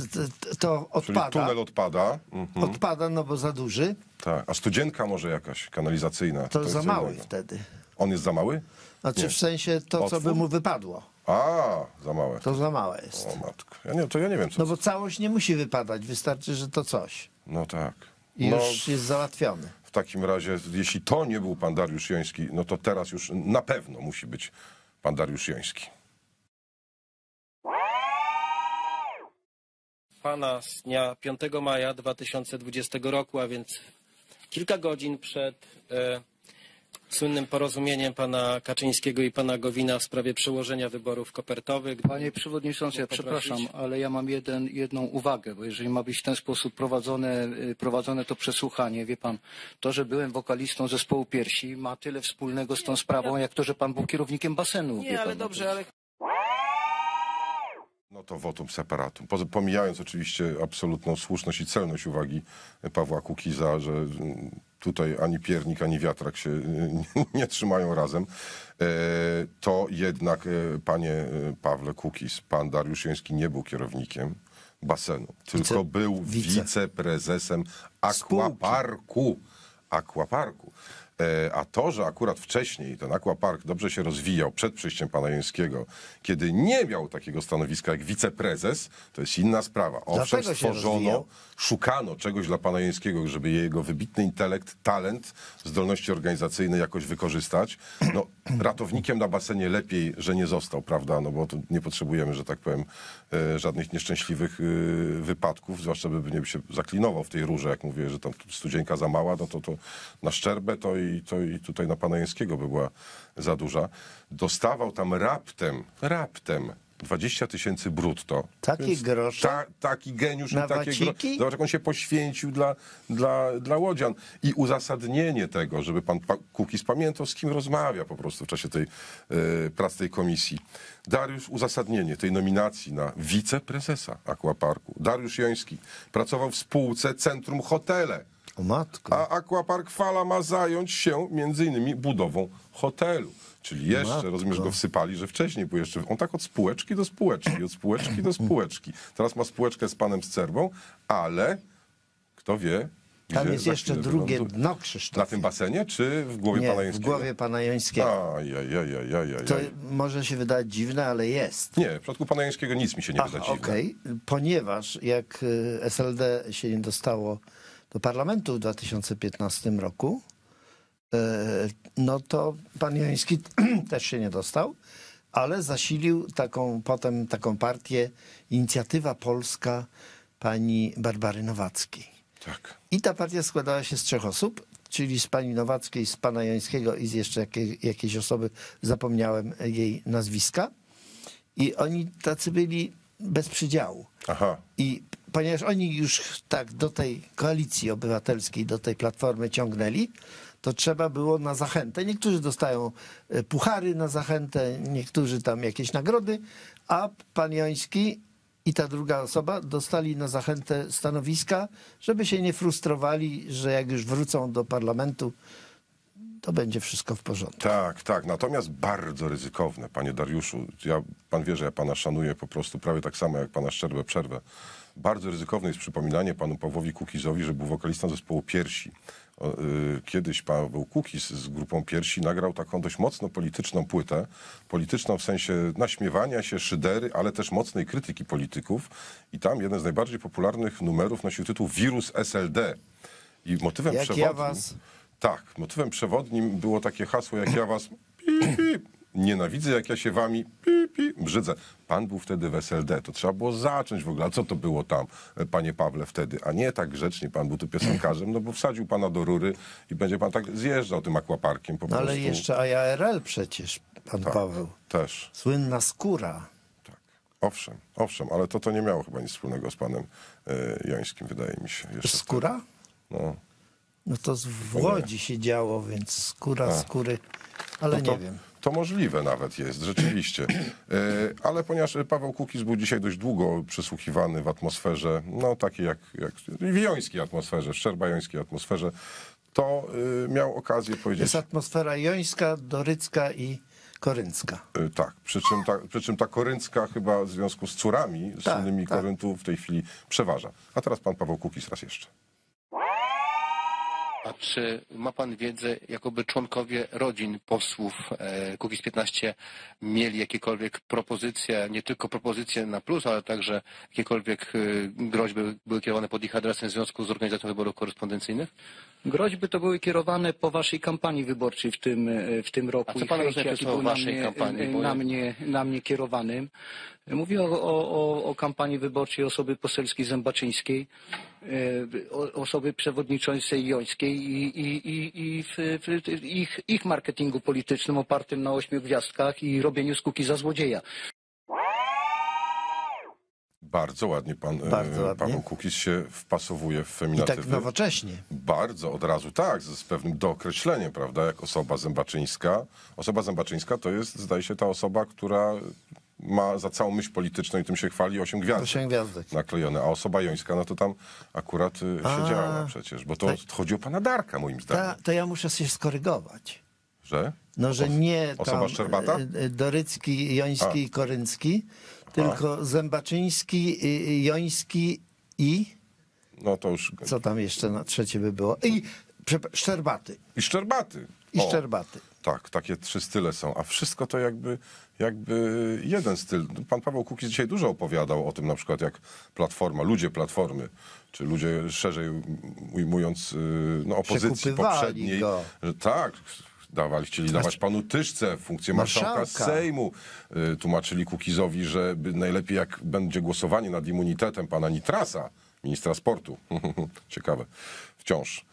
to odpada. Czyli tunel odpada. Odpada, no bo za duży. Tak. A studzienka może jakaś kanalizacyjna. To za mały wtedy. On jest za mały? Znaczy w sensie to, co by mu wypadło. Za małe. To za małe jest. O matko. Ja nie wiem co. No bo całość nie musi wypadać, wystarczy, że to coś. No tak. I już jest załatwiony. W takim razie, jeśli to nie był pan Dariusz Joński, no to teraz już na pewno musi być pan Dariusz Joński. Pana z dnia 5 maja 2020 roku, a więc kilka godzin przed słynnym porozumieniem pana Kaczyńskiego i pana Gowina w sprawie przełożenia wyborów kopertowych. Panie przewodniczący, ja przepraszam, ale ja mam jedną uwagę, bo jeżeli ma być w ten sposób prowadzone to przesłuchanie, wie pan, to, że byłem wokalistą zespołu Piersi, ma tyle wspólnego z tą sprawą, jak to, że pan był kierownikiem basenu. Nie, wie pan, ale dobrze, ale... No to votum separatum. Pomijając oczywiście absolutną słuszność i celność uwagi Pawła Kukiza, że tutaj ani piernik, ani wiatrak się nie trzymają razem, to jednak, panie Pawle Kukiz, pan Dariusz Joński nie był kierownikiem basenu, tylko był wiceprezesem Aquaparku. A to, że akurat wcześniej ten Aquapark dobrze się rozwijał przed przyjściem pana Jońskiego, kiedy nie miał takiego stanowiska jak wiceprezes, to jest inna sprawa. Owszem, stworzono, szukano czegoś dla pana Jońskiego, żeby jego wybitny intelekt, talent, zdolności organizacyjne jakoś wykorzystać. No, ratownikiem na basenie lepiej, że nie został, prawda? No bo tu nie potrzebujemy, że tak powiem, żadnych nieszczęśliwych wypadków, zwłaszcza by nie się zaklinował w tej rurze, jak mówię, że tam studzienka za mała, no to na Szczerbę to i tutaj na pana Jońskiego by była za duża. Dostawał tam raptem 20 000 brutto. Taki grosz. Taki geniusz i takie grosze. Zobacz, jak on się poświęcił dla łodzian. I uzasadnienie tego, żeby pan Kukiz pamiętał, z kim rozmawia po prostu w czasie tej pracy tej komisji. Dariusz, uzasadnienie tej nominacji na wiceprezesa Aquaparku. Dariusz Joński pracował w spółce Centrum Hotele. Matko. A Aquapark Fala ma zająć się m.in. budową hotelu. Czyli jeszcze, matko, rozumiesz, go wsypali, że wcześniej był jeszcze... On tak od spółeczki do spółeczki, od spółeczki do spółeczki. Teraz ma spółeczkę z panem Szczerbą, ale kto wie... Tam jest jeszcze drugie dno, Krzysztof. Na tym basenie, czy w głowie pana Jońskiego? W głowie pana Jońskiego. To może się wydać dziwne, ale jest. Nie, w przypadku pana Jońskiego nic mi się nie wyda dziwne. Okej, ponieważ jak SLD się nie dostało do parlamentu w 2015 roku, no to pan Joński też się nie dostał, ale zasilił potem taką partię Inicjatywa Polska pani Barbary Nowackiej. Tak. I ta partia składała się z 3 osób, czyli z pani Nowackiej, z pana Jońskiego i z jeszcze jakiejś osoby, zapomniałem jej nazwiska. I oni tacy byli bez przydziału. Aha. I ponieważ oni już tak do tej koalicji obywatelskiej, do tej platformy ciągnęli, to trzeba było na zachętę. Niektórzy dostają puchary na zachętę, niektórzy tam jakieś nagrody, a pan Joński i ta druga osoba dostali na zachętę stanowiska, żeby się nie frustrowali, że jak już wrócą do parlamentu, to będzie wszystko w porządku. Tak, tak. Natomiast bardzo ryzykowne, panie Dariuszu. Pan wie, że ja pana szanuję po prostu prawie tak samo jak pana Szczerbę Przerwę. Bardzo ryzykowne jest przypominanie panu Pawłowi Kukizowi, że był wokalistą zespołu Piersi. Kiedyś Paweł Kukiz z grupą Piersi nagrał taką dość mocno polityczną płytę. Polityczną w sensie naśmiewania się, szydery, ale też mocnej krytyki polityków. I tam jeden z najbardziej popularnych numerów nosił tytuł Wirus SLD. I motywem przewodnim... Ja was... Tak, motywem przewodnim było takie hasło, jak ja was nienawidzę, jak ja się wami brzydzę. Pan był wtedy w SLD, to trzeba było zacząć w ogóle, a co to było tam, panie Pawle, wtedy? A nie tak grzecznie, pan był tu piosenkarzem, no bo wsadził pana do rury i będzie pan tak zjeżdżał tym Aquaparkiem po prostu. Ale jeszcze ARL przecież, pan Paweł. Też. Słynna skóra. Owszem, owszem, ale to nie miało chyba nic wspólnego z panem Jońskim, wydaje mi się. Jeszcze skóra? No. No to w Łodzi się działo, więc skóra skóry, ale no to, nie wiem. To możliwe nawet jest, rzeczywiście. Ale ponieważ Paweł Kukiz był dzisiaj dość długo przysłuchiwany w atmosferze, no takiej jak w jońskiej atmosferze, w szczerbajońskiej atmosferze, to miał okazję powiedzieć... Jest atmosfera jońska, dorycka i... koryncka. Tak, przy czym ta koryncka chyba w związku z córami, z innymi Koryntu w tej chwili przeważa. A teraz pan Paweł Kukiz raz jeszcze. A czy ma pan wiedzę, jakoby członkowie rodzin posłów Kukiz 15 mieli jakiekolwiek propozycje, nie tylko propozycje na plus, ale także jakiekolwiek groźby były kierowane pod ich adresem w związku z organizacją wyborów korespondencyjnych? Groźby to były kierowane po waszej kampanii wyborczej w tym roku. A co pan rozumie, jaki był na mnie kierowanym? Mówię o kampanii wyborczej osoby poselskiej Zębaczyńskiej, osoby przewodniczącej Jońskiej i ich marketingu politycznym opartym na 8 gwiazdkach i robieniu z Kukiza złodzieja. Bardzo ładnie pan Paweł Kukiz się wpasowuje w feminatywy. I tak nowocześnie. Bardzo, od razu, tak, z pewnym dookreśleniem, prawda, jak osoba zębaczyńska. Osoba zębaczyńska to jest, zdaje się, ta osoba, która ma za całą myśl polityczną i tym się chwali 8 gwiazdek naklejone, a osoba jońska, no to tam akurat siedziała przecież, bo to chodzi o pana Darka, moim zdaniem. To ja muszę się skorygować. Że? No, że nie osoba Szczerbata? Dorycki, Joński i Koryncki. Tylko Zębaczyński, Joński i... No to już... Co tam jeszcze na trzecie by było? I Szczerbaty. I Szczerbaty. I Szczerbaty. Tak, takie trzy style są. A wszystko to jakby jeden styl. Pan Paweł Kukiz dzisiaj dużo opowiadał o tym, na przykład jak Platforma, ludzie Platformy, czy ludzie szerzej ujmując opozycji poprzedniej. Że tak... Chcieli dawać panu Tyszce funkcję marszałka Sejmu. Tłumaczyli Kukizowi, że najlepiej jak będzie głosowanie nad immunitetem pana Nitrasa, ministra sportu. Ciekawe, wciąż.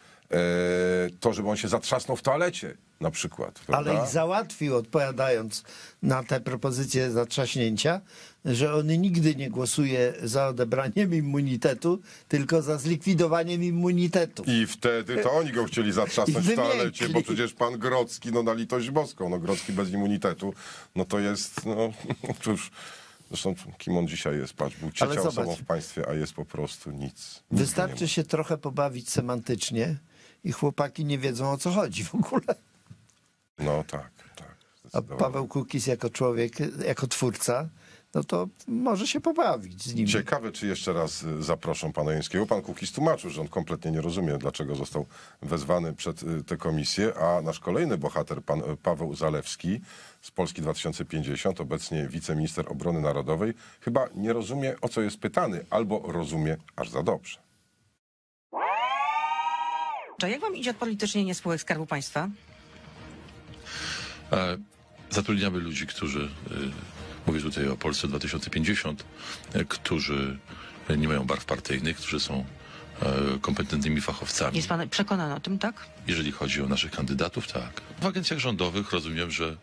To, żeby on się zatrzasnął w toalecie na przykład. Prawda? Ale ich załatwił, odpowiadając na te propozycje zatrzaśnięcia, że on nigdy nie głosuje za odebraniem immunitetu, tylko za zlikwidowaniem immunitetu. I wtedy to oni go chcieli zatrzasnąć w toalecie, bo przecież pan Grodzki, no na litość boską, no Grodzki bez immunitetu, no to jest, no cóż... Zresztą kim on dzisiaj jest, patrz, był trzecia osobą w państwie, a jest po prostu nic. Wystarczy się trochę pobawić semantycznie i chłopaki nie wiedzą, o co chodzi w ogóle. No tak, tak. A Paweł Kukiz jako człowiek, jako twórca, no to może się pobawić z nimi. Ciekawe, czy jeszcze raz zaproszą pana Jońskiego. Pan Kukiz tłumaczył, że on kompletnie nie rozumie, dlaczego został wezwany przed tę komisję, a nasz kolejny bohater, pan Paweł Zalewski z Polski 2050, obecnie wiceminister obrony narodowej, chyba nie rozumie, o co jest pytany, albo rozumie aż za dobrze. Jak wam idzie odpolitycznienie spółek Skarbu Państwa? Zatrudniamy ludzi, którzy... Mówię tutaj o Polsce 2050, którzy nie mają barw partyjnych, którzy są kompetentnymi fachowcami. Jest pan przekonany o tym, tak? Jeżeli chodzi o naszych kandydatów, tak. W agencjach rządowych rozumiem, że...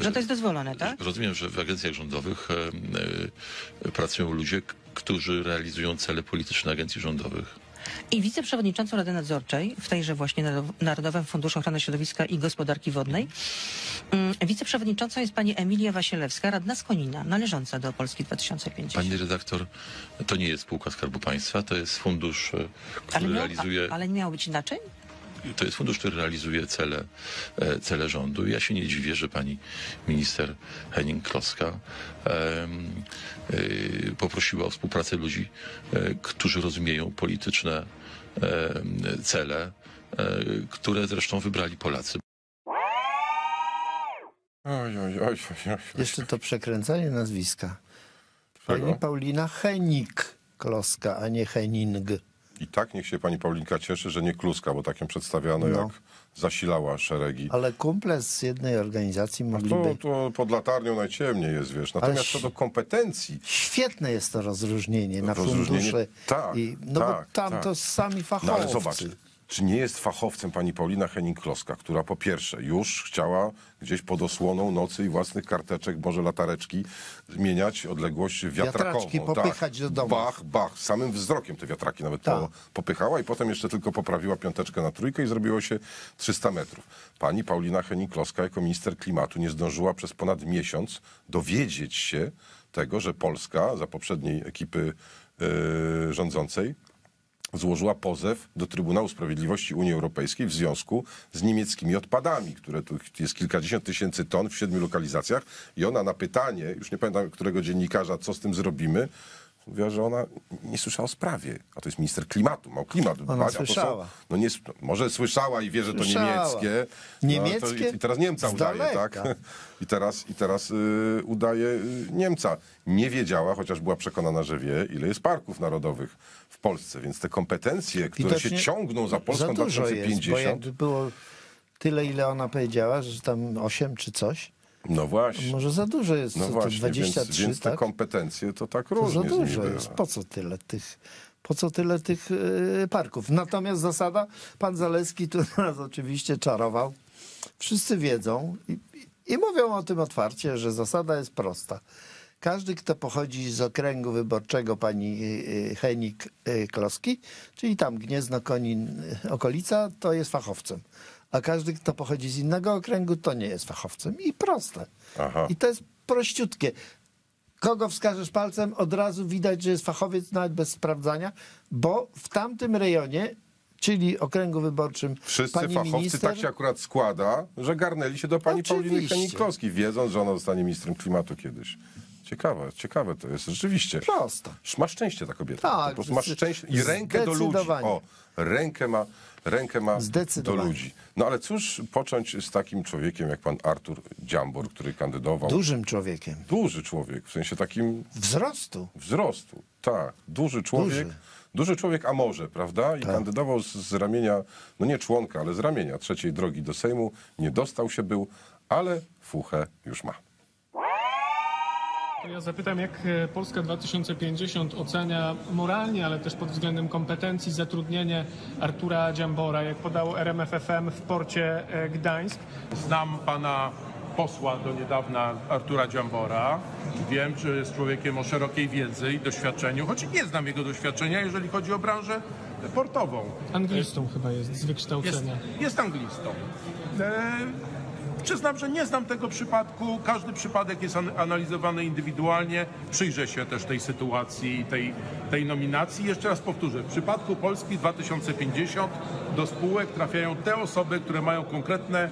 Że to jest dozwolone, tak? Rozumiem, że w agencjach rządowych pracują ludzie, którzy realizują cele polityczne agencji rządowych. I wiceprzewodniczącą Rady Nadzorczej w tejże właśnie Narodowym Funduszu Ochrony Środowiska i Gospodarki Wodnej. Wiceprzewodniczącą jest pani Emilia Wasielewska, radna z Konina, należąca do Polski 2050. Pani redaktor, to nie jest spółka Skarbu Państwa, to jest fundusz, który realizuje... Ale nie miało być inaczej? To jest fundusz, który realizuje cele rządu. Ja się nie dziwię, że pani minister Hennig-Kloska poprosiła o współpracę ludzi, którzy rozumieją polityczne cele, które zresztą wybrali Polacy. Oj. Jeszcze to przekręcanie nazwiska. Pani Paulina Hennig-Kloska, a nie Henning. I tak niech się pani Paulinka cieszy, że nie Kluska, bo tak ją przedstawiano, jak zasilała szeregi. Ale kumple z jednej organizacji mogliby... To pod latarnią najciemniej jest, wiesz. Natomiast co do kompetencji... Świetne jest to rozróżnienie na fundusze. Tak, bo tam to sami fachowcy. No ale zobacz, czy nie jest fachowcem pani Paulina Hennig-Kloska, która po pierwsze już chciała gdzieś pod osłoną nocy i własnych karteczek, może latareczki, zmieniać odległość wiatrakową. Wiatraczki popychać do domu. Bach, samym wzrokiem te wiatraki nawet popychała i potem jeszcze tylko poprawiła piąteczkę na trójkę i zrobiło się 300 metrów. Pani Paulina Hennig-Kloska jako minister klimatu nie zdążyła przez ponad miesiąc dowiedzieć się tego, że Polska za poprzedniej ekipy rządzącej złożyła pozew do Trybunału Sprawiedliwości Unii Europejskiej w związku z niemieckimi odpadami, które tu jest kilkadziesiąt tysięcy ton w 7 lokalizacjach i ona na pytanie, już nie pamiętam którego dziennikarza, co z tym zrobimy, Mówiła, że ona nie słyszała o sprawie, a to jest minister klimatu, ma o klimat dbać. Ona słyszała. No nie, może słyszała i wie, że to niemieckie. Niemieckie? No, to, i teraz Niemca udaje, tak? I teraz udaje Niemca. Nie wiedziała, chociaż była przekonana, że wie, ile jest parków narodowych w Polsce, więc te kompetencje, które się ciągną za Polską do 2050... Bo jak było tyle, ile ona powiedziała, że tam 8 czy coś. No właśnie. Może za dużo jest, no właśnie, 23, więc te kompetencje to tak różnie. To za dużo jest, po co tyle tych parków. Natomiast zasada, pan Zalewski tu nas oczywiście czarował. Wszyscy wiedzą i mówią o tym otwarcie, że zasada jest prosta. Każdy, kto pochodzi z okręgu wyborczego pani Hennig-Kloski, czyli tam Gniezno, Konin, okolica, to jest fachowcem. A każdy, kto pochodzi z innego okręgu, to nie jest fachowcem. I proste. Aha. I to jest prościutkie. Kogo wskażesz palcem, od razu widać, że jest fachowiec, nawet bez sprawdzania, bo w tamtym rejonie, czyli okręgu wyborczym, wszyscy pani fachowcy, minister, tak się akurat składa, że garnęli się do pani Pauliny Hennig-Kloski, wiedząc, że ona zostanie ministrem klimatu kiedyś. Ciekawe, ciekawe to jest, rzeczywiście. Prosto. Ma szczęście ta kobieta. Tak, po prostu ma szczęście i rękę do ludzi. O, rękę ma do ludzi. No ale cóż począć z takim człowiekiem jak pan Artur Dziambor, który kandydował. Dużym człowiekiem. Duży człowiek, w sensie takim... Wzrostu. Wzrostu, tak. Duży człowiek. Duży człowiek, a może, prawda? I tak. Kandydował z ramienia, no nie członka, ale z ramienia trzeciej drogi do Sejmu. Nie dostał się był, ale fuchę już ma. Ja zapytam, jak Polska 2050 ocenia moralnie, ale też pod względem kompetencji zatrudnienie Artura Dziambora, jak podało RMF FM, w porcie Gdańsk. Znam pana posła do niedawna, Artura Dziambora. Wiem, że jest człowiekiem o szerokiej wiedzy i doświadczeniu, choć nie znam jego doświadczenia, jeżeli chodzi o branżę portową. Anglistą chyba jest z wykształcenia. Jest anglistą. Przyznam, że nie znam tego przypadku. Każdy przypadek jest analizowany indywidualnie. Przyjrzę się też tej sytuacji, tej nominacji. Jeszcze raz powtórzę, w przypadku Polski 2050 do spółek trafiają te osoby, które mają konkretne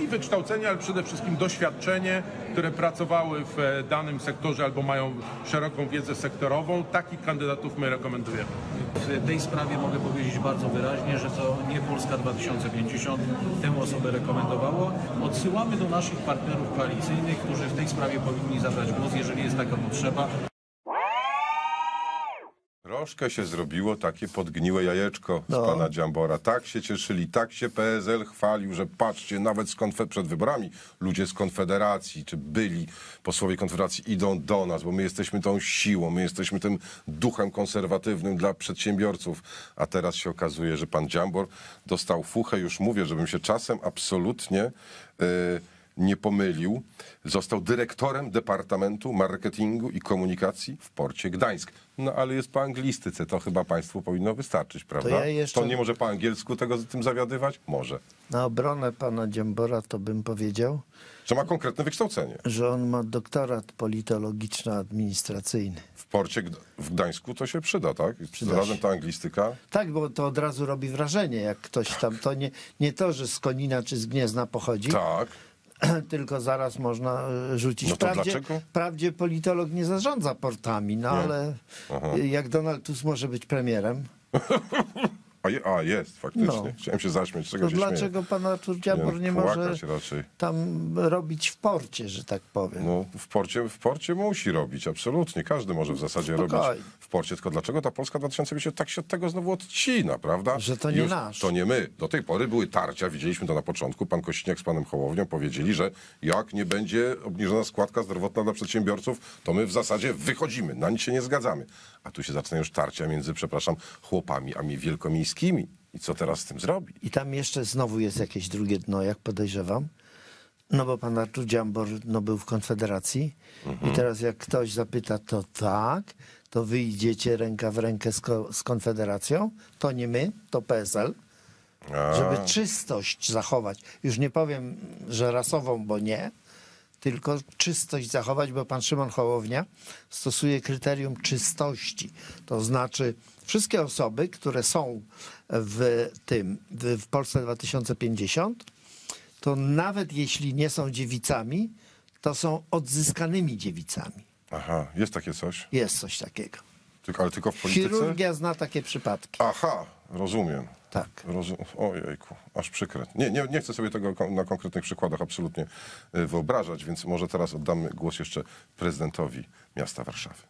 i wykształcenie, ale przede wszystkim doświadczenie, które pracowały w danym sektorze albo mają szeroką wiedzę sektorową. Takich kandydatów my rekomendujemy. W tej sprawie mogę powiedzieć bardzo wyraźnie, że to nie Polska 2050 tę osobę rekomendowało. Odsyłamy do naszych partnerów koalicyjnych, którzy w tej sprawie powinni zabrać głos, jeżeli jest taka potrzeba. Troszkę się zrobiło takie podgniłe jajeczko z pana Dziambora. Tak się cieszyli, tak się PSL chwalił, że patrzcie, nawet przed wyborami ludzie z Konfederacji, czy byli posłowie Konfederacji, idą do nas, bo my jesteśmy tą siłą, my jesteśmy tym duchem konserwatywnym dla przedsiębiorców. A teraz się okazuje, że pan Dziambor dostał fuchę, już mówię, żebym się czasem absolutnie nie pomylił. Został dyrektorem Departamentu Marketingu i Komunikacji w porcie Gdańsk. No ale jest po anglistyce, to chyba państwu powinno wystarczyć, prawda? To, to nie może po angielsku tym zawiadywać? Może. Na obronę pana Dziambora to bym powiedział, że ma konkretne wykształcenie. Że on ma doktorat politologiczno-administracyjny. W porcie w Gdańsku to się przyda, tak? Zarazem ta anglistyka. Tak, bo to od razu robi wrażenie, jak ktoś tam, to nie to, że z Konina czy z Gniezna pochodzi. Tak. Tylko zaraz można rzucić. No to wprawdzie politolog nie zarządza portami, no nie. Ale aha. Jak Donald Tusk może być premierem? A jest, faktycznie. No. Chciałem się zaśmiać. To się dlaczego pan Artur Dziambor nie może tam robić w porcie, że tak powiem? No, w porcie musi robić, absolutnie. Każdy może w zasadzie robić w porcie. Tylko dlaczego ta Polska 2050 tak się od tego znowu odcina, prawda? Że to nie nasz. To nie my. Do tej pory były tarcia, widzieliśmy to na początku. Pan Kosiniak z panem Hołownią powiedzieli, że jak nie będzie obniżona składka zdrowotna dla przedsiębiorców, to my w zasadzie wychodzimy, na nic się nie zgadzamy. A tu się zaczynają już tarcia między, przepraszam, chłopami, a wielkomiejskimi. I co teraz z tym zrobi? I tam jeszcze znowu jest jakieś drugie dno, jak podejrzewam. No bo pan Artur Dziambor był w Konfederacji i teraz jak ktoś zapyta, to tak, to wy idziecie ręka w rękę z Konfederacją, to nie my, to PSL, żeby czystość zachować. Już nie powiem, że rasową, bo nie, tylko czystość zachować, bo pan Szymon Hołownia stosuje kryterium czystości, to znaczy... Wszystkie osoby, które są w Polsce 2050, to nawet jeśli nie są dziewicami, to są odzyskanymi dziewicami. Aha, jest takie coś? Jest coś takiego. Ale tylko w polityce? Chirurgia zna takie przypadki. Aha, rozumiem. Tak. Ojejku, aż przykre. Nie chcę sobie tego na konkretnych przykładach absolutnie wyobrażać, więc może teraz oddamy głos jeszcze prezydentowi miasta Warszawy.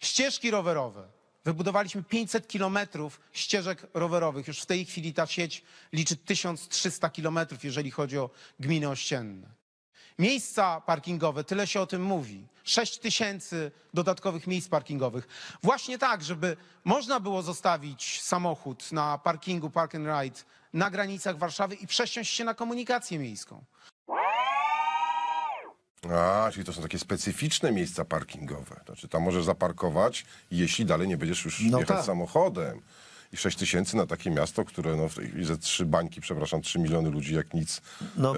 Ścieżki rowerowe. Wybudowaliśmy 500 kilometrów ścieżek rowerowych. Już w tej chwili ta sieć liczy 1300 kilometrów, jeżeli chodzi o gminy ościenne. Miejsca parkingowe, tyle się o tym mówi. 6000 dodatkowych miejsc parkingowych. Właśnie tak, żeby można było zostawić samochód na parkingu Park and Ride na granicach Warszawy i przesiąść się na komunikację miejską. A, czyli to są takie specyficzne miejsca parkingowe. Znaczy, tam możesz zaparkować, jeśli dalej nie będziesz już jechać samochodem. I 6000 na takie miasto, które ze 3 miliony ludzi jak nic,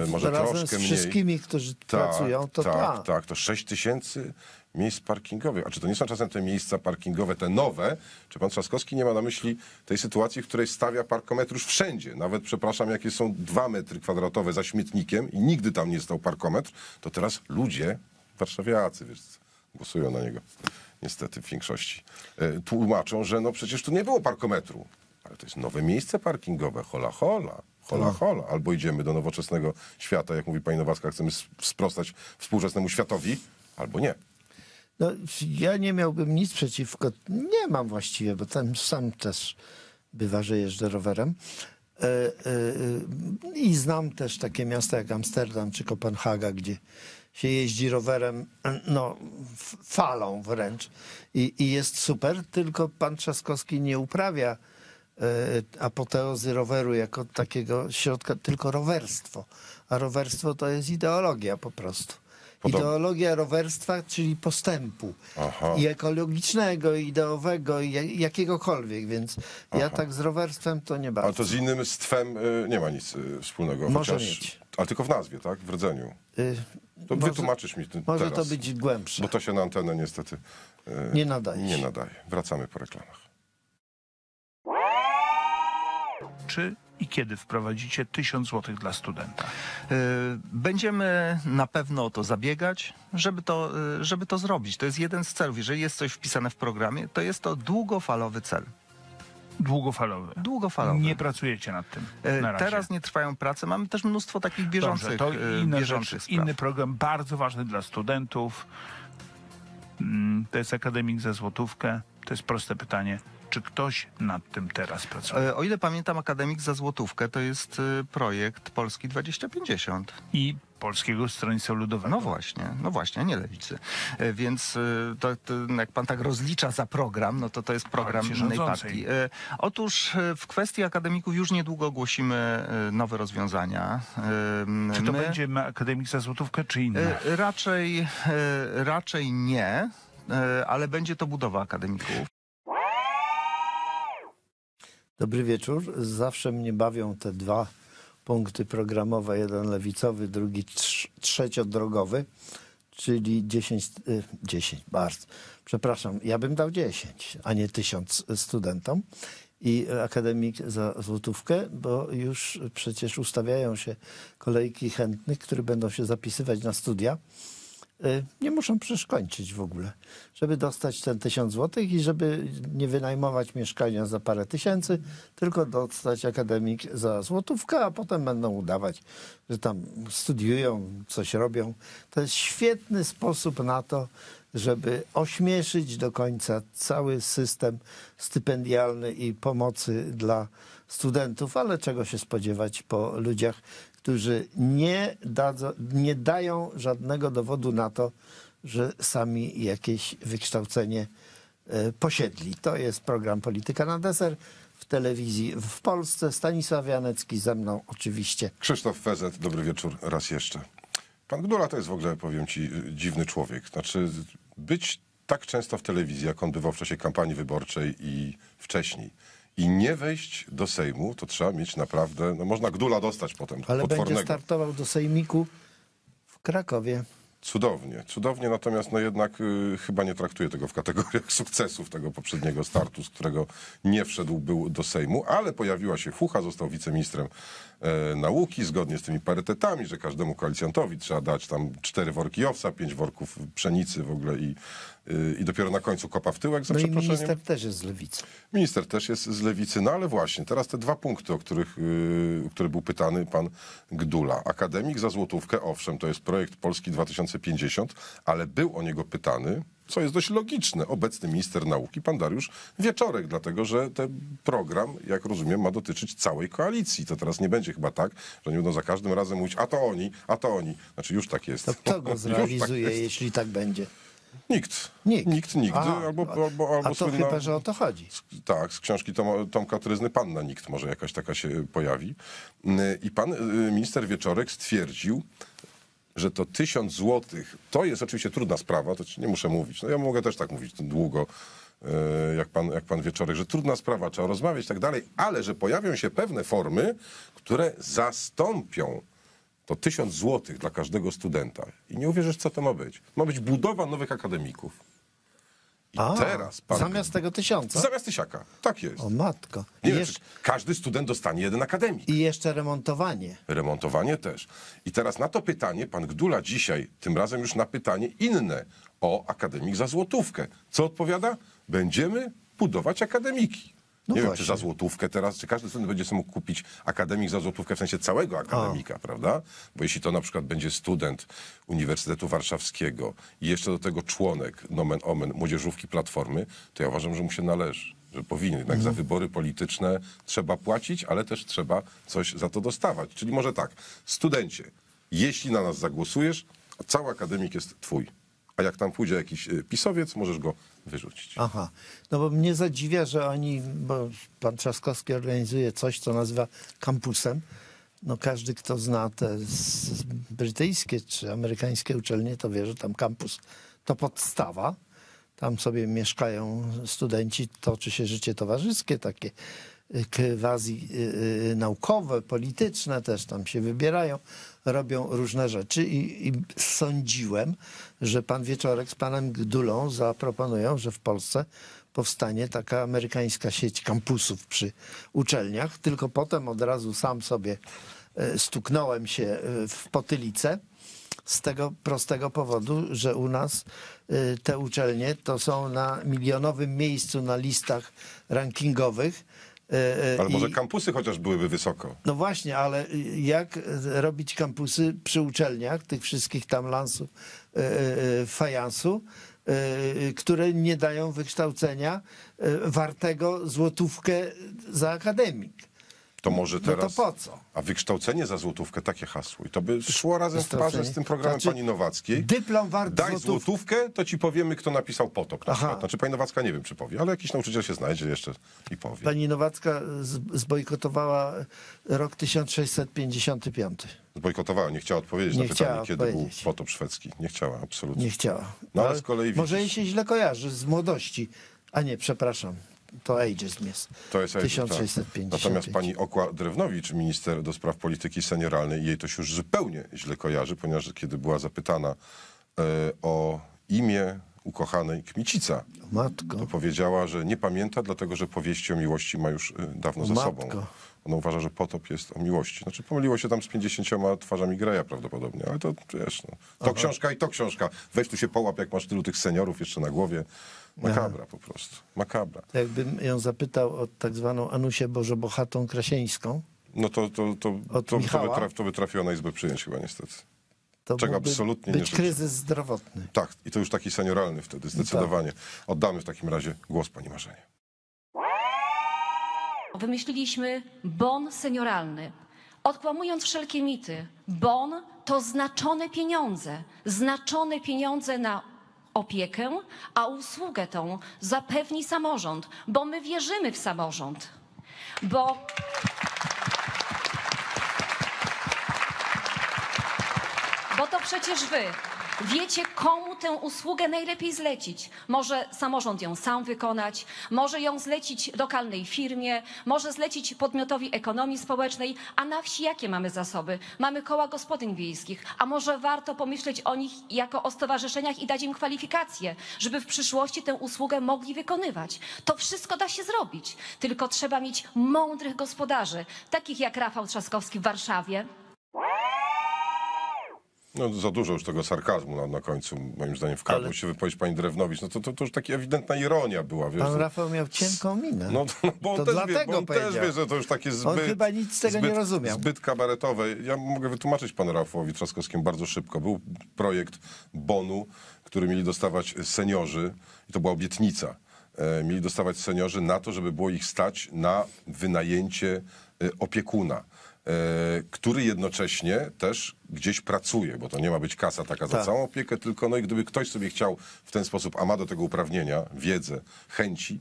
może troszkę mniej. Z wszystkimi, którzy pracują, to tak, to 6000 miejsc parkingowych. A czy to nie są czasem te miejsca parkingowe, te nowe? Czy pan Trzaskowski nie ma na myśli tej sytuacji, w której stawia parkometr już wszędzie? Nawet, przepraszam, jakie są 2 metry kwadratowe za śmietnikiem i nigdy tam nie stał parkometr, to teraz ludzie, warszawiacy, wiesz, głosują na niego. Niestety w większości tłumaczą, że no przecież tu nie było parkometru. Ale to jest nowe miejsce parkingowe, hola hola, hola hola. Albo idziemy do nowoczesnego świata, jak mówi pani Nowacka, chcemy sprostać współczesnemu światowi, albo nie. No, ja nie miałbym nic przeciwko, nie mam właściwie, bo tam sam też bywa, że jeżdżę rowerem. I znam też takie miasta jak Amsterdam czy Kopenhaga, gdzie się jeździ rowerem, no, falą wręcz i jest super, tylko pan Trzaskowski nie uprawia apoteozy roweru jako takiego środka, tylko rowerstwo. A rowerstwo to jest ideologia po prostu. Ideologia rowerstwa, czyli postępu. Aha. I ekologicznego, ideowego, i jakiegokolwiek, więc ja tak z rowerstwem to nie bardzo. Ale to z innym stwem nie ma nic wspólnego. Może mieć. Ale tylko w nazwie, tak? W rdzeniu. To może, wytłumaczysz mi teraz. Może to być głębsze. Bo to się na antenę niestety nie nadaje. Nie nadaje. Wracamy po reklamach. Czy i kiedy wprowadzicie 1000 zł dla studenta? Będziemy na pewno o to zabiegać, żeby to zrobić. To jest jeden z celów. Jeżeli jest coś wpisane w programie, to jest to długofalowy cel. Długofalowy. Długofalowy. Nie pracujecie nad tym na razie. Teraz nie trwają prace. Mamy też mnóstwo takich bieżących, bieżących spraw. Inny program bardzo ważny dla studentów. To jest akademik za złotówkę. To jest proste pytanie. Czy ktoś nad tym teraz pracuje? O ile pamiętam, akademik za złotówkę to jest projekt Polski 2050. I Polskiego Stronnictwa Ludowego. No właśnie, nie lewicy. Więc to, jak pan tak rozlicza za program, no to to jest program innej partii. Otóż w kwestii akademików już niedługo ogłosimy nowe rozwiązania. Czy to będzie akademik za złotówkę, czy inne? Raczej nie, ale będzie to budowa akademików. Dobry wieczór. Zawsze mnie bawią te dwa punkty programowe, jeden lewicowy, drugi trzeciodrogowy, czyli 10, przepraszam, ja bym dał 10, a nie 1000 studentom i akademik za złotówkę, bo już przecież ustawiają się kolejki chętnych, którzy będą się zapisywać na studia. Nie muszą przecież kończyć w ogóle, żeby dostać ten 1000 złotych i żeby nie wynajmować mieszkania za parę tysięcy, tylko dostać akademik za złotówkę, a potem będą udawać, że tam studiują, coś robią. To jest świetny sposób na to, żeby ośmieszyć do końca cały system stypendialny i pomocy dla studentów, ale czego się spodziewać po ludziach, którzy nie dają żadnego dowodu na to, że sami jakieś wykształcenie posiedli. To jest program Polityka na deser w telewizji w Polsce. Stanisław Janecki ze mną oczywiście. Krzysztof Feusette, dobry wieczór raz jeszcze. Pan Gdula to jest w ogóle, powiem ci, dziwny człowiek. Znaczy być tak często w telewizji, jak on bywał w czasie kampanii wyborczej i wcześniej, i nie wejść do Sejmu, to trzeba mieć naprawdę, no można Gdula dostać potem. Ale potwornego. Będzie startował do Sejmiku w Krakowie. Cudownie, cudownie, natomiast no jednak chyba nie traktuję tego w kategoriach sukcesów tego poprzedniego startu, z którego nie wszedł był do Sejmu, ale pojawiła się fucha, został wiceministrem nauki, zgodnie z tymi parytetami, że każdemu koalicjantowi trzeba dać tam 4 worki owsa, 5 worków pszenicy w ogóle i dopiero na końcu kopa w tyłek, za przeproszeniem. Minister też jest z lewicy. Minister też jest z lewicy, no ale właśnie, teraz te dwa punkty, o których które był pytany pan Gdula. Akademik za złotówkę, owszem, to jest projekt Polski 2050, ale był o niego pytany, co jest dość logiczne, obecny minister nauki, pan Dariusz Wieczorek, dlatego że ten program, jak rozumiem, ma dotyczyć całej koalicji. To teraz nie będzie chyba tak, że nie będą za każdym razem mówić, a to oni, a to oni. Znaczy już tak jest. To kto go zrealizuje, tak jeśli tak będzie? Nikt. Nikt nigdy. Albo a to słynna, chyba, że o to chodzi. Tak, z książki Tomka Tryzny Panna Nikt może jakaś taka się pojawi. I pan minister Wieczorek stwierdził, że to 1000 złotych, to jest oczywiście trudna sprawa, to nie muszę mówić, no ja mogę też tak mówić długo, jak pan Wieczorek, że trudna sprawa, trzeba rozmawiać i tak dalej, ale że pojawią się pewne formy, które zastąpią to 1000 złotych dla każdego studenta. I nie uwierzysz, co to ma być. Ma być budowa nowych akademików. Teraz pan, zamiast tego 1000? Zamiast 1000, tak jest. O matko. Nie wiem, każdy student dostanie jeden akademik. I jeszcze remontowanie. Remontowanie też. I teraz na to pytanie pan Gdula dzisiaj, tym razem już na pytanie inne o akademik za złotówkę. Co odpowiada? Będziemy budować akademiki. No nie wiem, czy za złotówkę teraz, czy każdy student będzie sobie mógł kupić akademik za złotówkę, w sensie całego akademika, prawda? Bo jeśli to na przykład będzie student Uniwersytetu Warszawskiego i jeszcze do tego członek, nomen omen, młodzieżówki Platformy, to ja uważam, że mu się należy, że powinien. Jednak za wybory polityczne trzeba płacić, ale też trzeba coś za to dostawać. Czyli może tak, studencie, jeśli na nas zagłosujesz, cały akademik jest twój. A jak tam pójdzie jakiś pisowiec, możesz go wyrzucić. Aha, no bo mnie zadziwia, że oni, bo pan Trzaskowski organizuje coś, co nazywa kampusem. No każdy, kto zna te brytyjskie czy amerykańskie uczelnie, to wie, że tam kampus to podstawa. Tam sobie mieszkają studenci, toczy się życie towarzyskie, takie quasi naukowe, polityczne, też tam się wybierają, robią różne rzeczy i sądziłem, że pan Wieczorek z panem Gdulą zaproponują, że w Polsce powstanie taka amerykańska sieć kampusów przy uczelniach, tylko potem od razu sam sobie stuknąłem się w potylicę z tego prostego powodu, że u nas te uczelnie to są na milionowym miejscu na listach rankingowych. Ale może kampusy chociaż byłyby wysoko. No właśnie, ale jak robić kampusy przy uczelniach, tych wszystkich tam lansów, fajansu, które nie dają wykształcenia wartego złotówkę za akademik. To może teraz, no to po co? A wykształcenie za złotówkę, takie hasło. I to by szło razem w parze z tym programem pani Nowackiej. Dyplom wart daj złotówkę, to ci powiemy, kto napisał potop. Na przykład. Znaczy pani Nowacka nie wiem, czy powie, ale jakiś nauczyciel się znajdzie jeszcze i powie. Pani Nowacka zbojkotowała rok 1655. Zbojkotowała, nie chciała odpowiedzieć na pytanie, kiedy był potop szwedzki. Nie chciała, absolutnie. Nie chciała. No ale z kolei może jej się źle kojarzy z młodości. A nie, przepraszam. To ageizm jest. To jest ageizm, 1650. Tak. Natomiast pani Okła-Drewnowicz, minister do spraw polityki senioralnej, jej to się już zupełnie źle kojarzy, ponieważ kiedy była zapytana o imię ukochanej Kmicica, matko, to powiedziała, że nie pamięta, dlatego że powieści o miłości ma już dawno za sobą. Ona uważa, że potop jest o miłości. Znaczy pomyliło się tam z 50 twarzami Greja prawdopodobnie, ale to wiesz, no, to książka i to książka. Weź tu się połap, jak masz tylu tych seniorów jeszcze na głowie. Makabra po prostu, makabra. Jakbym ją zapytał o tak zwaną Anusię Bożobohatą Krasieńską. No to by trafiła na izbę przyjęć chyba niestety. To czego absolutnie nie życzę. Kryzys zdrowotny. Tak, i to już taki senioralny wtedy, zdecydowanie. Oddamy w takim razie głos pani Marzenie. Wymyśliliśmy bon senioralny, odkłamując wszelkie mity. Bon to znaczone pieniądze na opiekę, a usługę tą zapewni samorząd, bo my wierzymy w samorząd, bo to przecież wy Wiecie, komu tę usługę najlepiej zlecić. Może samorząd ją sam wykonać, może ją zlecić lokalnej firmie, może zlecić podmiotowi ekonomii społecznej, a na wsi jakie mamy zasoby? Mamy koła gospodyń wiejskich, a może warto pomyśleć o nich jako o stowarzyszeniach i dać im kwalifikacje, żeby w przyszłości tę usługę mogli wykonywać. To wszystko da się zrobić, tylko trzeba mieć mądrych gospodarzy, takich jak Rafał Trzaskowski w Warszawie. No za dużo już tego sarkazmu na końcu, moim zdaniem, wkradło się wypowiedź pani Drewnowicz. No to już taka ewidentna ironia była. Wiesz, pan Rafał miał cienką minę. No bo on też wie, że to już takie zbyt... On chyba nic z tego nie rozumiał. Zbyt kabaretowe. Ja mogę wytłumaczyć panu Rafałowi Trzaskowskiemu bardzo szybko. Był projekt bonu, który mieli dostawać seniorzy i to była obietnica. Mieli dostawać seniorzy na to, żeby było ich stać na wynajęcie opiekuna, który jednocześnie też gdzieś pracuje, bo to nie ma być kasa taka za całą opiekę, tylko no i gdyby ktoś sobie chciał w ten sposób, a ma do tego uprawnienia, wiedzę, chęci,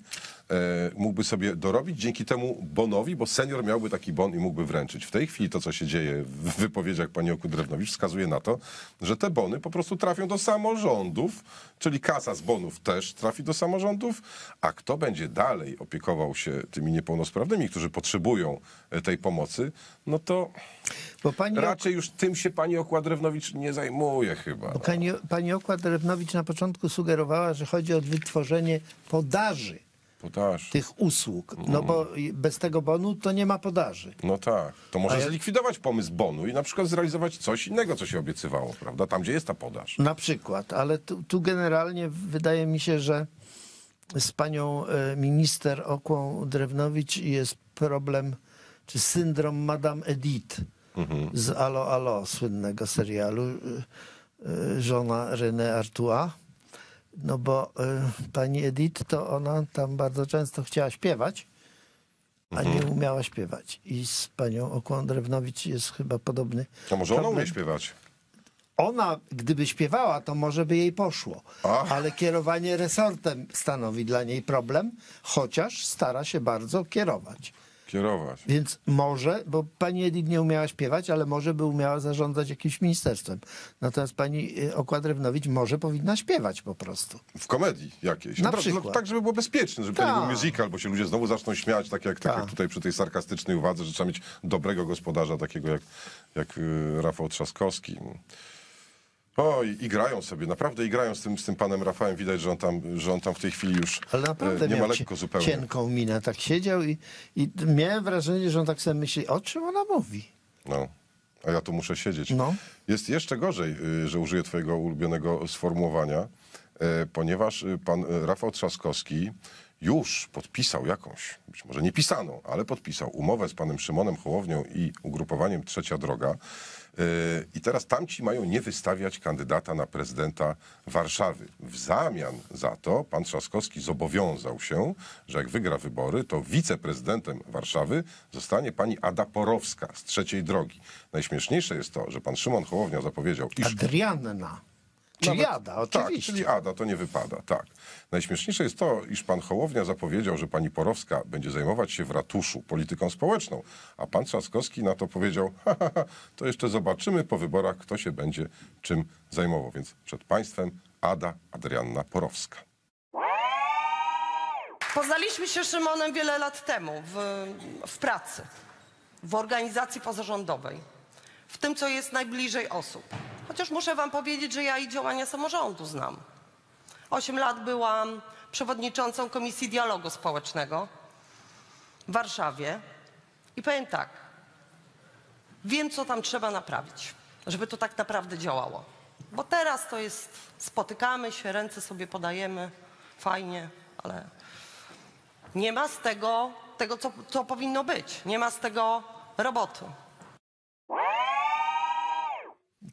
mógłby sobie dorobić dzięki temu bonowi, bo senior miałby taki bon i mógłby wręczyć. W tej chwili to, co się dzieje w wypowiedziach pani Okudrewnowicz, wskazuje na to, że te bony po prostu trafią do samorządów, czyli kasa z bonów też trafi do samorządów, a kto będzie dalej opiekował się tymi niepełnosprawnymi, którzy potrzebują tej pomocy, no to bo pani raczej już tym się pani Okła-Drewnowicz nie zajmuje chyba. No. Pani Okła-Drewnowicz na początku sugerowała, że chodzi o wytworzenie podaży tych usług. No bo bez tego bonu to nie ma podaży. No tak. To może zlikwidować pomysł bonu i na przykład zrealizować coś innego, co się obiecywało, prawda? Tam, gdzie jest ta podaż. Na przykład. Ale tu generalnie wydaje mi się, że z panią minister Okłą-Drewnowicz jest problem, czy syndrom Madame Edith z Allo Allo, słynnego serialu żona René Artois. No bo pani Edith, to ona tam bardzo często chciała śpiewać, a nie umiała śpiewać. I z panią Okłą-Drewnowicz jest chyba podobny problem. A może ona umie śpiewać? Ona, gdyby śpiewała, to może by jej poszło. Ale kierowanie resortem stanowi dla niej problem, chociaż stara się bardzo kierować. Więc może, bo pani Edith nie umiała śpiewać, ale może by umiała zarządzać jakimś ministerstwem. Natomiast pani Okła-Drewnowicz może powinna śpiewać po prostu. W komedii jakiejś. Na przykład. Tak, żeby było bezpieczne, żeby to nie był musical, bo się ludzie znowu zaczną śmiać, tak jak tutaj przy tej sarkastycznej uwadze, że trzeba mieć dobrego gospodarza, takiego jak Rafał Trzaskowski. I grają sobie, naprawdę grają z tym panem Rafałem. Widać, że on tam w tej chwili już nie ma lekko zupełnie. Cienką minę, tak siedział i miałem wrażenie, że on tak sobie myśli, o czym ona mówi. No, a ja tu muszę siedzieć. No. Jest jeszcze gorzej, że użyję twojego ulubionego sformułowania, ponieważ pan Rafał Trzaskowski już podpisał jakąś, być może nie pisaną, ale podpisał umowę z panem Szymonem Hołownią i ugrupowaniem Trzecia Droga. I teraz tamci mają nie wystawiać kandydata na prezydenta Warszawy. W zamian za to pan Trzaskowski zobowiązał się, że jak wygra wybory, to wiceprezydentem Warszawy zostanie pani Ada Porowska z Trzeciej Drogi. Najśmieszniejsze jest to, że pan Szymon Hołownia zapowiedział... iż Adrianna. Czyli Ada, oczywiście. Tak, czyli Ada, to nie wypada, tak. Najśmieszniejsze jest to, iż pan Hołownia zapowiedział, że pani Porowska będzie zajmować się w ratuszu polityką społeczną, a pan Trzaskowski na to powiedział, to jeszcze zobaczymy po wyborach, kto się będzie czym zajmował. Więc przed państwem Ada Adrianna Porowska. Poznaliśmy się z Szymonem wiele lat temu w pracy, w organizacji pozarządowej, w tym, co jest najbliżej osób. Chociaż muszę wam powiedzieć, że ja i działania samorządu znam. 8 lat byłam przewodniczącą Komisji Dialogu Społecznego w Warszawie i powiem tak, wiem, co tam trzeba naprawić, żeby to tak naprawdę działało. Bo teraz to jest, spotykamy się, ręce sobie podajemy, fajnie, ale nie ma z tego co powinno być, nie ma z tego roboty.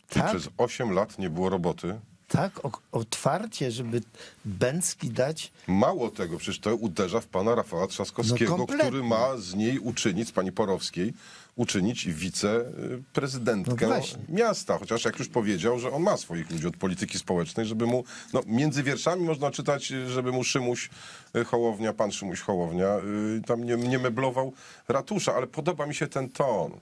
Tak? Przez 8 lat nie było roboty. Tak, otwarcie, żeby bęcki dać. Mało tego, przecież to uderza w pana Rafała Trzaskowskiego, no który ma z niej uczynić, z pani Porowskiej, uczynić wiceprezydentkę miasta. Chociaż jak już powiedział, że on ma swoich ludzi od polityki społecznej, żeby mu, no między wierszami można czytać, żeby mu Szymuś Hołownia, pan Szymuś Hołownia tam nie meblował ratusza, ale podoba mi się ten ton.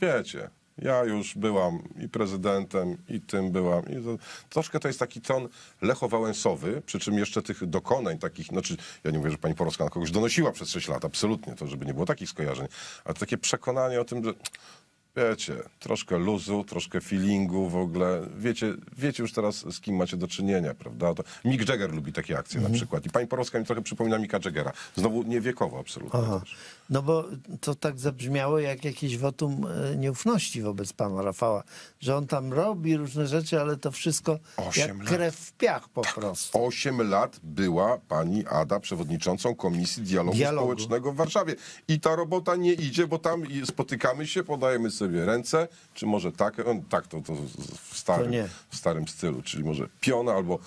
Wiecie. Ja już byłam i prezydentem, i tym byłam. I to, troszkę to jest taki ton lecho-wałęsowy, przy czym jeszcze tych dokonań takich, znaczy ja nie mówię, że pani Porowska na kogoś donosiła przez 6 lat, absolutnie, to żeby nie było takich skojarzeń, ale takie przekonanie o tym, że wiecie, troszkę luzu, troszkę feelingu w ogóle, wiecie już teraz z kim macie do czynienia, prawda? To Mick Jagger lubi takie akcje na przykład i pani Porowska mi trochę przypomina Micka Jaggera, znowu niewiekowo absolutnie. Aha. No bo to tak zabrzmiało jak jakieś wotum nieufności wobec pana Rafała, że on tam robi różne rzeczy, ale to wszystko jak krew w piach po prostu. 8 lat była pani Ada przewodniczącą Komisji Dialogu Społecznego w Warszawie i ta robota nie idzie, bo tam spotykamy się, podajemy sobie ręce, czy może tak, to w starym stylu, czyli może piona albo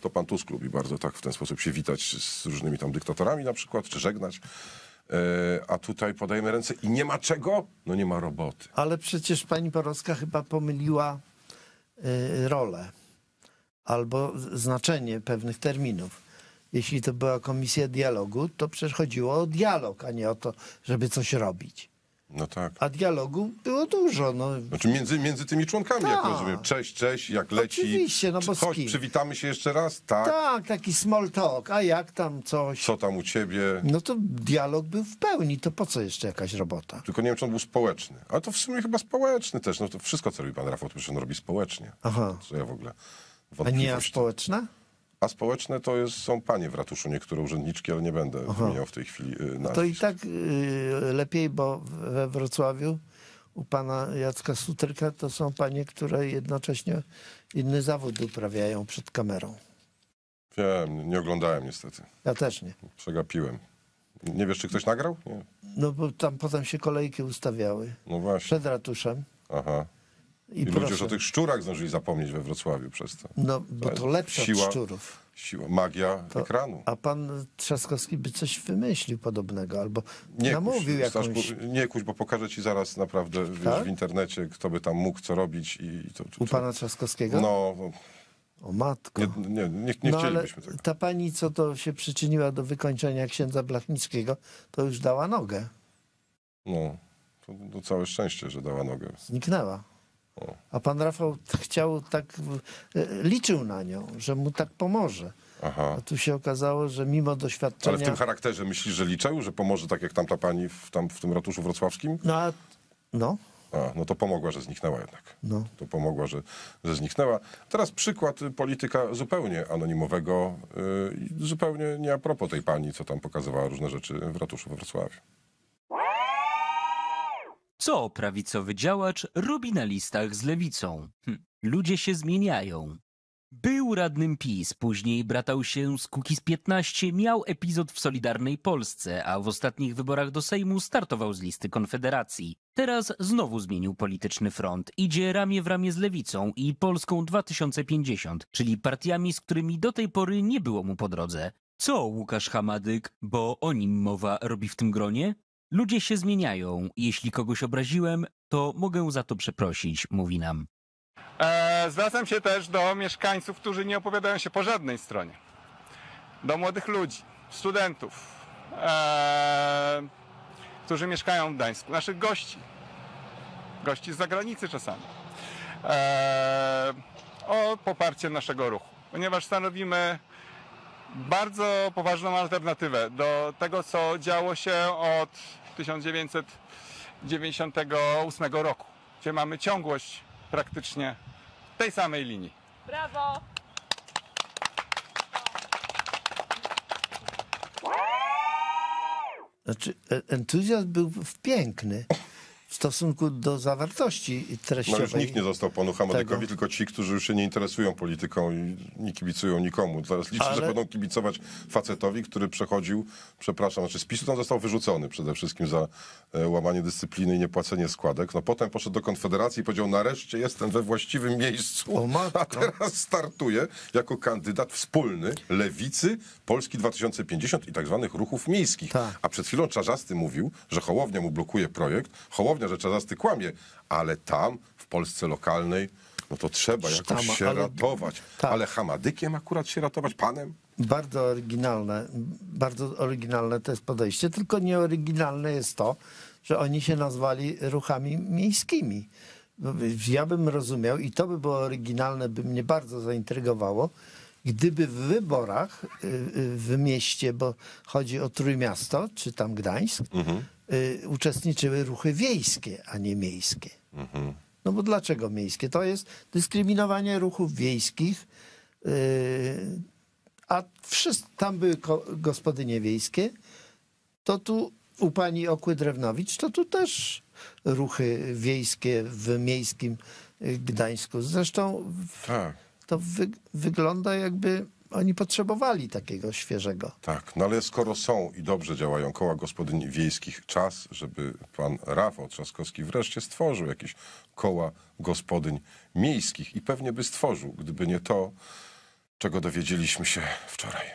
to pan Tusk lubi bardzo tak w ten sposób się witać z różnymi tam dyktatorami na przykład, czy żegnać. A tutaj podajemy ręce i nie ma czego? No nie ma roboty. Ale przecież pani Porowska chyba pomyliła rolę albo znaczenie pewnych terminów. Jeśli to była komisja dialogu, to przecież chodziło o dialog, a nie o to, żeby coś robić. No tak. A dialogu było dużo. No. Znaczy między tymi członkami, jak rozumiem. Cześć, jak leci. Oczywiście, no bo chodź, przywitamy się jeszcze raz, tak? Tak, taki small talk, a jak tam coś? Co tam u ciebie? No to dialog był w pełni, to po co jeszcze jakaś robota? Tylko nie wiem, czy on był społeczny. Ale to w sumie chyba społeczny też. No to wszystko, co robi pan Rafał, to on robi społecznie. Aha. Co ja w ogóle wątpliwości. A nie społeczna? A społeczne to są panie w ratuszu, niektóre urzędniczki, ale nie będę wymieniał w tej chwili nazwisk. To i tak lepiej, bo we Wrocławiu u pana Jacka Sutryka to są panie, które jednocześnie inny zawód uprawiają przed kamerą. Wiem, nie oglądałem niestety. Ja też nie. Przegapiłem. Nie wiesz, czy ktoś nagrał? Nie. No bo tam potem się kolejki ustawiały. No właśnie. Przed ratuszem. Aha. I ludzie już o tych szczurach zdążyli zapomnieć we Wrocławiu przez to. No, bo to lepsze od szczurów. Siła, magia ekranu. A pan Trzaskowski by coś wymyślił podobnego, albo namówił jakąś... Nie kuś, bo pokażę ci zaraz naprawdę w internecie, kto by tam mógł co robić. U pana Trzaskowskiego? No... O matko. Nie chcielibyśmy tego. Ta pani, co to się przyczyniła do wykończenia księdza Blachnickiego, to już dała nogę. No, to całe szczęście, że dała nogę. Zniknęła. A pan Rafał chciał tak, liczył na nią, że mu tak pomoże. Aha. A tu się okazało, że mimo doświadczenia... Ale w tym charakterze myślisz, że liczył, że pomoże tak jak tamta pani w tym ratuszu wrocławskim? No to pomogła, że zniknęła jednak. No. To pomogła, że zniknęła. Teraz przykład polityka zupełnie anonimowego, zupełnie nie a propos tej pani, co tam pokazywała różne rzeczy w ratuszu we Wrocławiu. Co prawicowy działacz robi na listach z lewicą? Ludzie się zmieniają. Był radnym PiS, później bratał się z Kukiz 15, miał epizod w Solidarnej Polsce, a w ostatnich wyborach do Sejmu startował z listy Konfederacji. Teraz znowu zmienił polityczny front. Idzie ramię w ramię z Lewicą i Polską 2050, czyli partiami, z którymi do tej pory nie było mu po drodze. Co Łukasz Hamadyk, bo o nim mowa, robi w tym gronie? Ludzie się zmieniają. Jeśli kogoś obraziłem, to mogę za to przeprosić, mówi nam. Zwracam się też do mieszkańców, którzy nie opowiadają się po żadnej stronie. Do młodych ludzi, studentów, którzy mieszkają w Gdańsku. Naszych gości. Gości z zagranicy czasami. O poparcie naszego ruchu. Ponieważ stanowimy bardzo poważną alternatywę do tego, co działo się od 1998 roku, gdzie mamy ciągłość praktycznie tej samej linii. Brawo! Znaczy, entuzjazm był piękny w stosunku do zawartości treściowej. No już nikt nie został panu Hamadykowi, tylko ci, którzy już się nie interesują polityką i nie kibicują nikomu. Zaraz liczę, że będą kibicować facetowi, który przechodził, przepraszam, znaczy z PiS-u tam został wyrzucony przede wszystkim za łamanie dyscypliny i niepłacenie składek. No potem poszedł do Konfederacji i powiedział, nareszcie jestem we właściwym miejscu, a teraz startuję jako kandydat wspólny Lewicy, Polski 2050 i tak zwanych ruchów miejskich. Ta. A przed chwilą Czarzasty mówił, że Hołownia mu blokuje projekt. Hołownia, że Czarzasty kłamie, ale tam w Polsce lokalnej, no to trzeba jakoś się ratować. Tak. Ale Hamadykiem akurat się ratować, panem? Bardzo oryginalne to jest podejście, tylko nieoryginalne jest to, że oni się nazwali ruchami miejskimi. Ja bym rozumiał i to by było oryginalne, by mnie bardzo zaintrygowało, gdyby w wyborach w mieście, bo chodzi o Trójmiasto, czy tam Gdańsk, uczestniczyły ruchy wiejskie, a nie miejskie. No bo dlaczego miejskie? To jest dyskryminowanie ruchów wiejskich, a wszyscy, tam były gospodynie wiejskie, to tu u pani Okły-Drewnowicz, to tu też ruchy wiejskie w miejskim Gdańsku. Zresztą to wygląda, jakby oni potrzebowali takiego świeżego. Tak, no ale skoro są i dobrze działają koła gospodyń wiejskich, czas, żeby pan Rafał Trzaskowski wreszcie stworzył jakieś koła gospodyń miejskich i pewnie by stworzył, gdyby nie to, czego dowiedzieliśmy się wczoraj.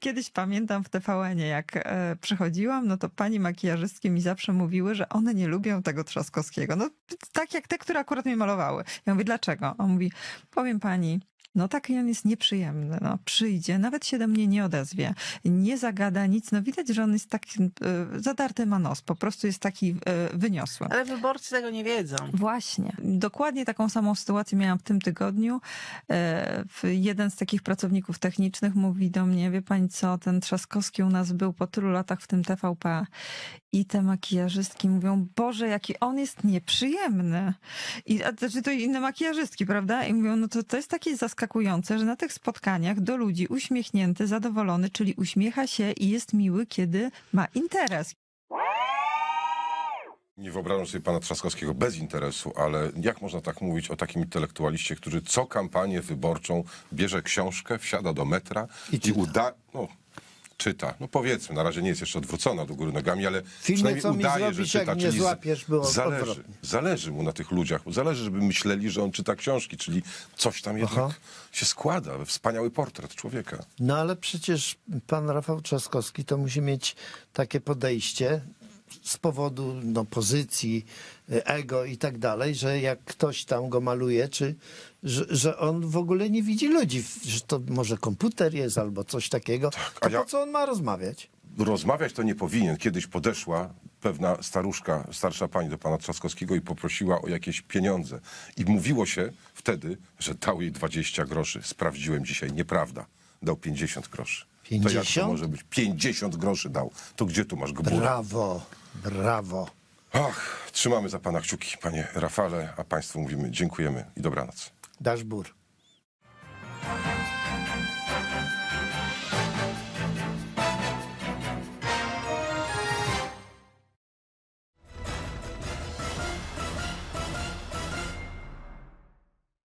Kiedyś pamiętam w TVN-ie, jak przychodziłam, no to pani makijażystki mi zawsze mówiły, że one nie lubią tego Trzaskowskiego. No tak jak te, które akurat mnie malowały. Ja mówię, dlaczego? On mówi, powiem pani, no taki on jest nieprzyjemny. No, przyjdzie, nawet się do mnie nie odezwie, nie zagada nic. No widać, że on jest taki, zadarty ma nos, po prostu jest taki wyniosły. Ale wyborcy tego nie wiedzą. Właśnie. Dokładnie taką samą sytuację miałam w tym tygodniu. Jeden z takich pracowników technicznych mówi do mnie, wie pani co, ten Trzaskowski u nas był po tylu latach w tym TVP i te makijażystki mówią, Boże, jaki on jest nieprzyjemny. To inne makijażystki, prawda? I mówią, no to jest takie zaskakujące, że na tych spotkaniach do ludzi uśmiechnięty, zadowolony, czyli uśmiecha się i jest miły, kiedy ma interes. Nie wyobrażam sobie pana Trzaskowskiego bez interesu, ale jak można tak mówić o takim intelektualiście, który co kampanię wyborczą bierze książkę, wsiada do metra i czyta. No powiedzmy, na razie nie jest jeszcze odwrócona do góry nogami, ale przynajmniej udaje, że czyta. Czyli zależy mu na tych ludziach, zależy, żeby myśleli, że on czyta książki, czyli coś tam jednak się składa we wspaniały portret człowieka. No ale przecież pan Rafał Trzaskowski to musi mieć takie podejście z powodu pozycji, ego i tak dalej, że jak ktoś tam go maluje, że on w ogóle nie widzi ludzi, że to może komputer jest albo coś takiego, to po co on ma rozmawiać? Rozmawiać to nie powinien. Kiedyś podeszła pewna staruszka, starsza pani do pana Trzaskowskiego i poprosiła o jakieś pieniądze. I mówiło się wtedy, że dał jej 20 groszy. Sprawdziłem dzisiaj, nieprawda. Dał 50 groszy. 50? To jak to może być? 50 groszy dał. To gdzie tu masz gburę? Brawo, brawo. Ach, trzymamy za pana kciuki, panie Rafale, a państwu mówimy dziękujemy i dobranoc. Dasz bur.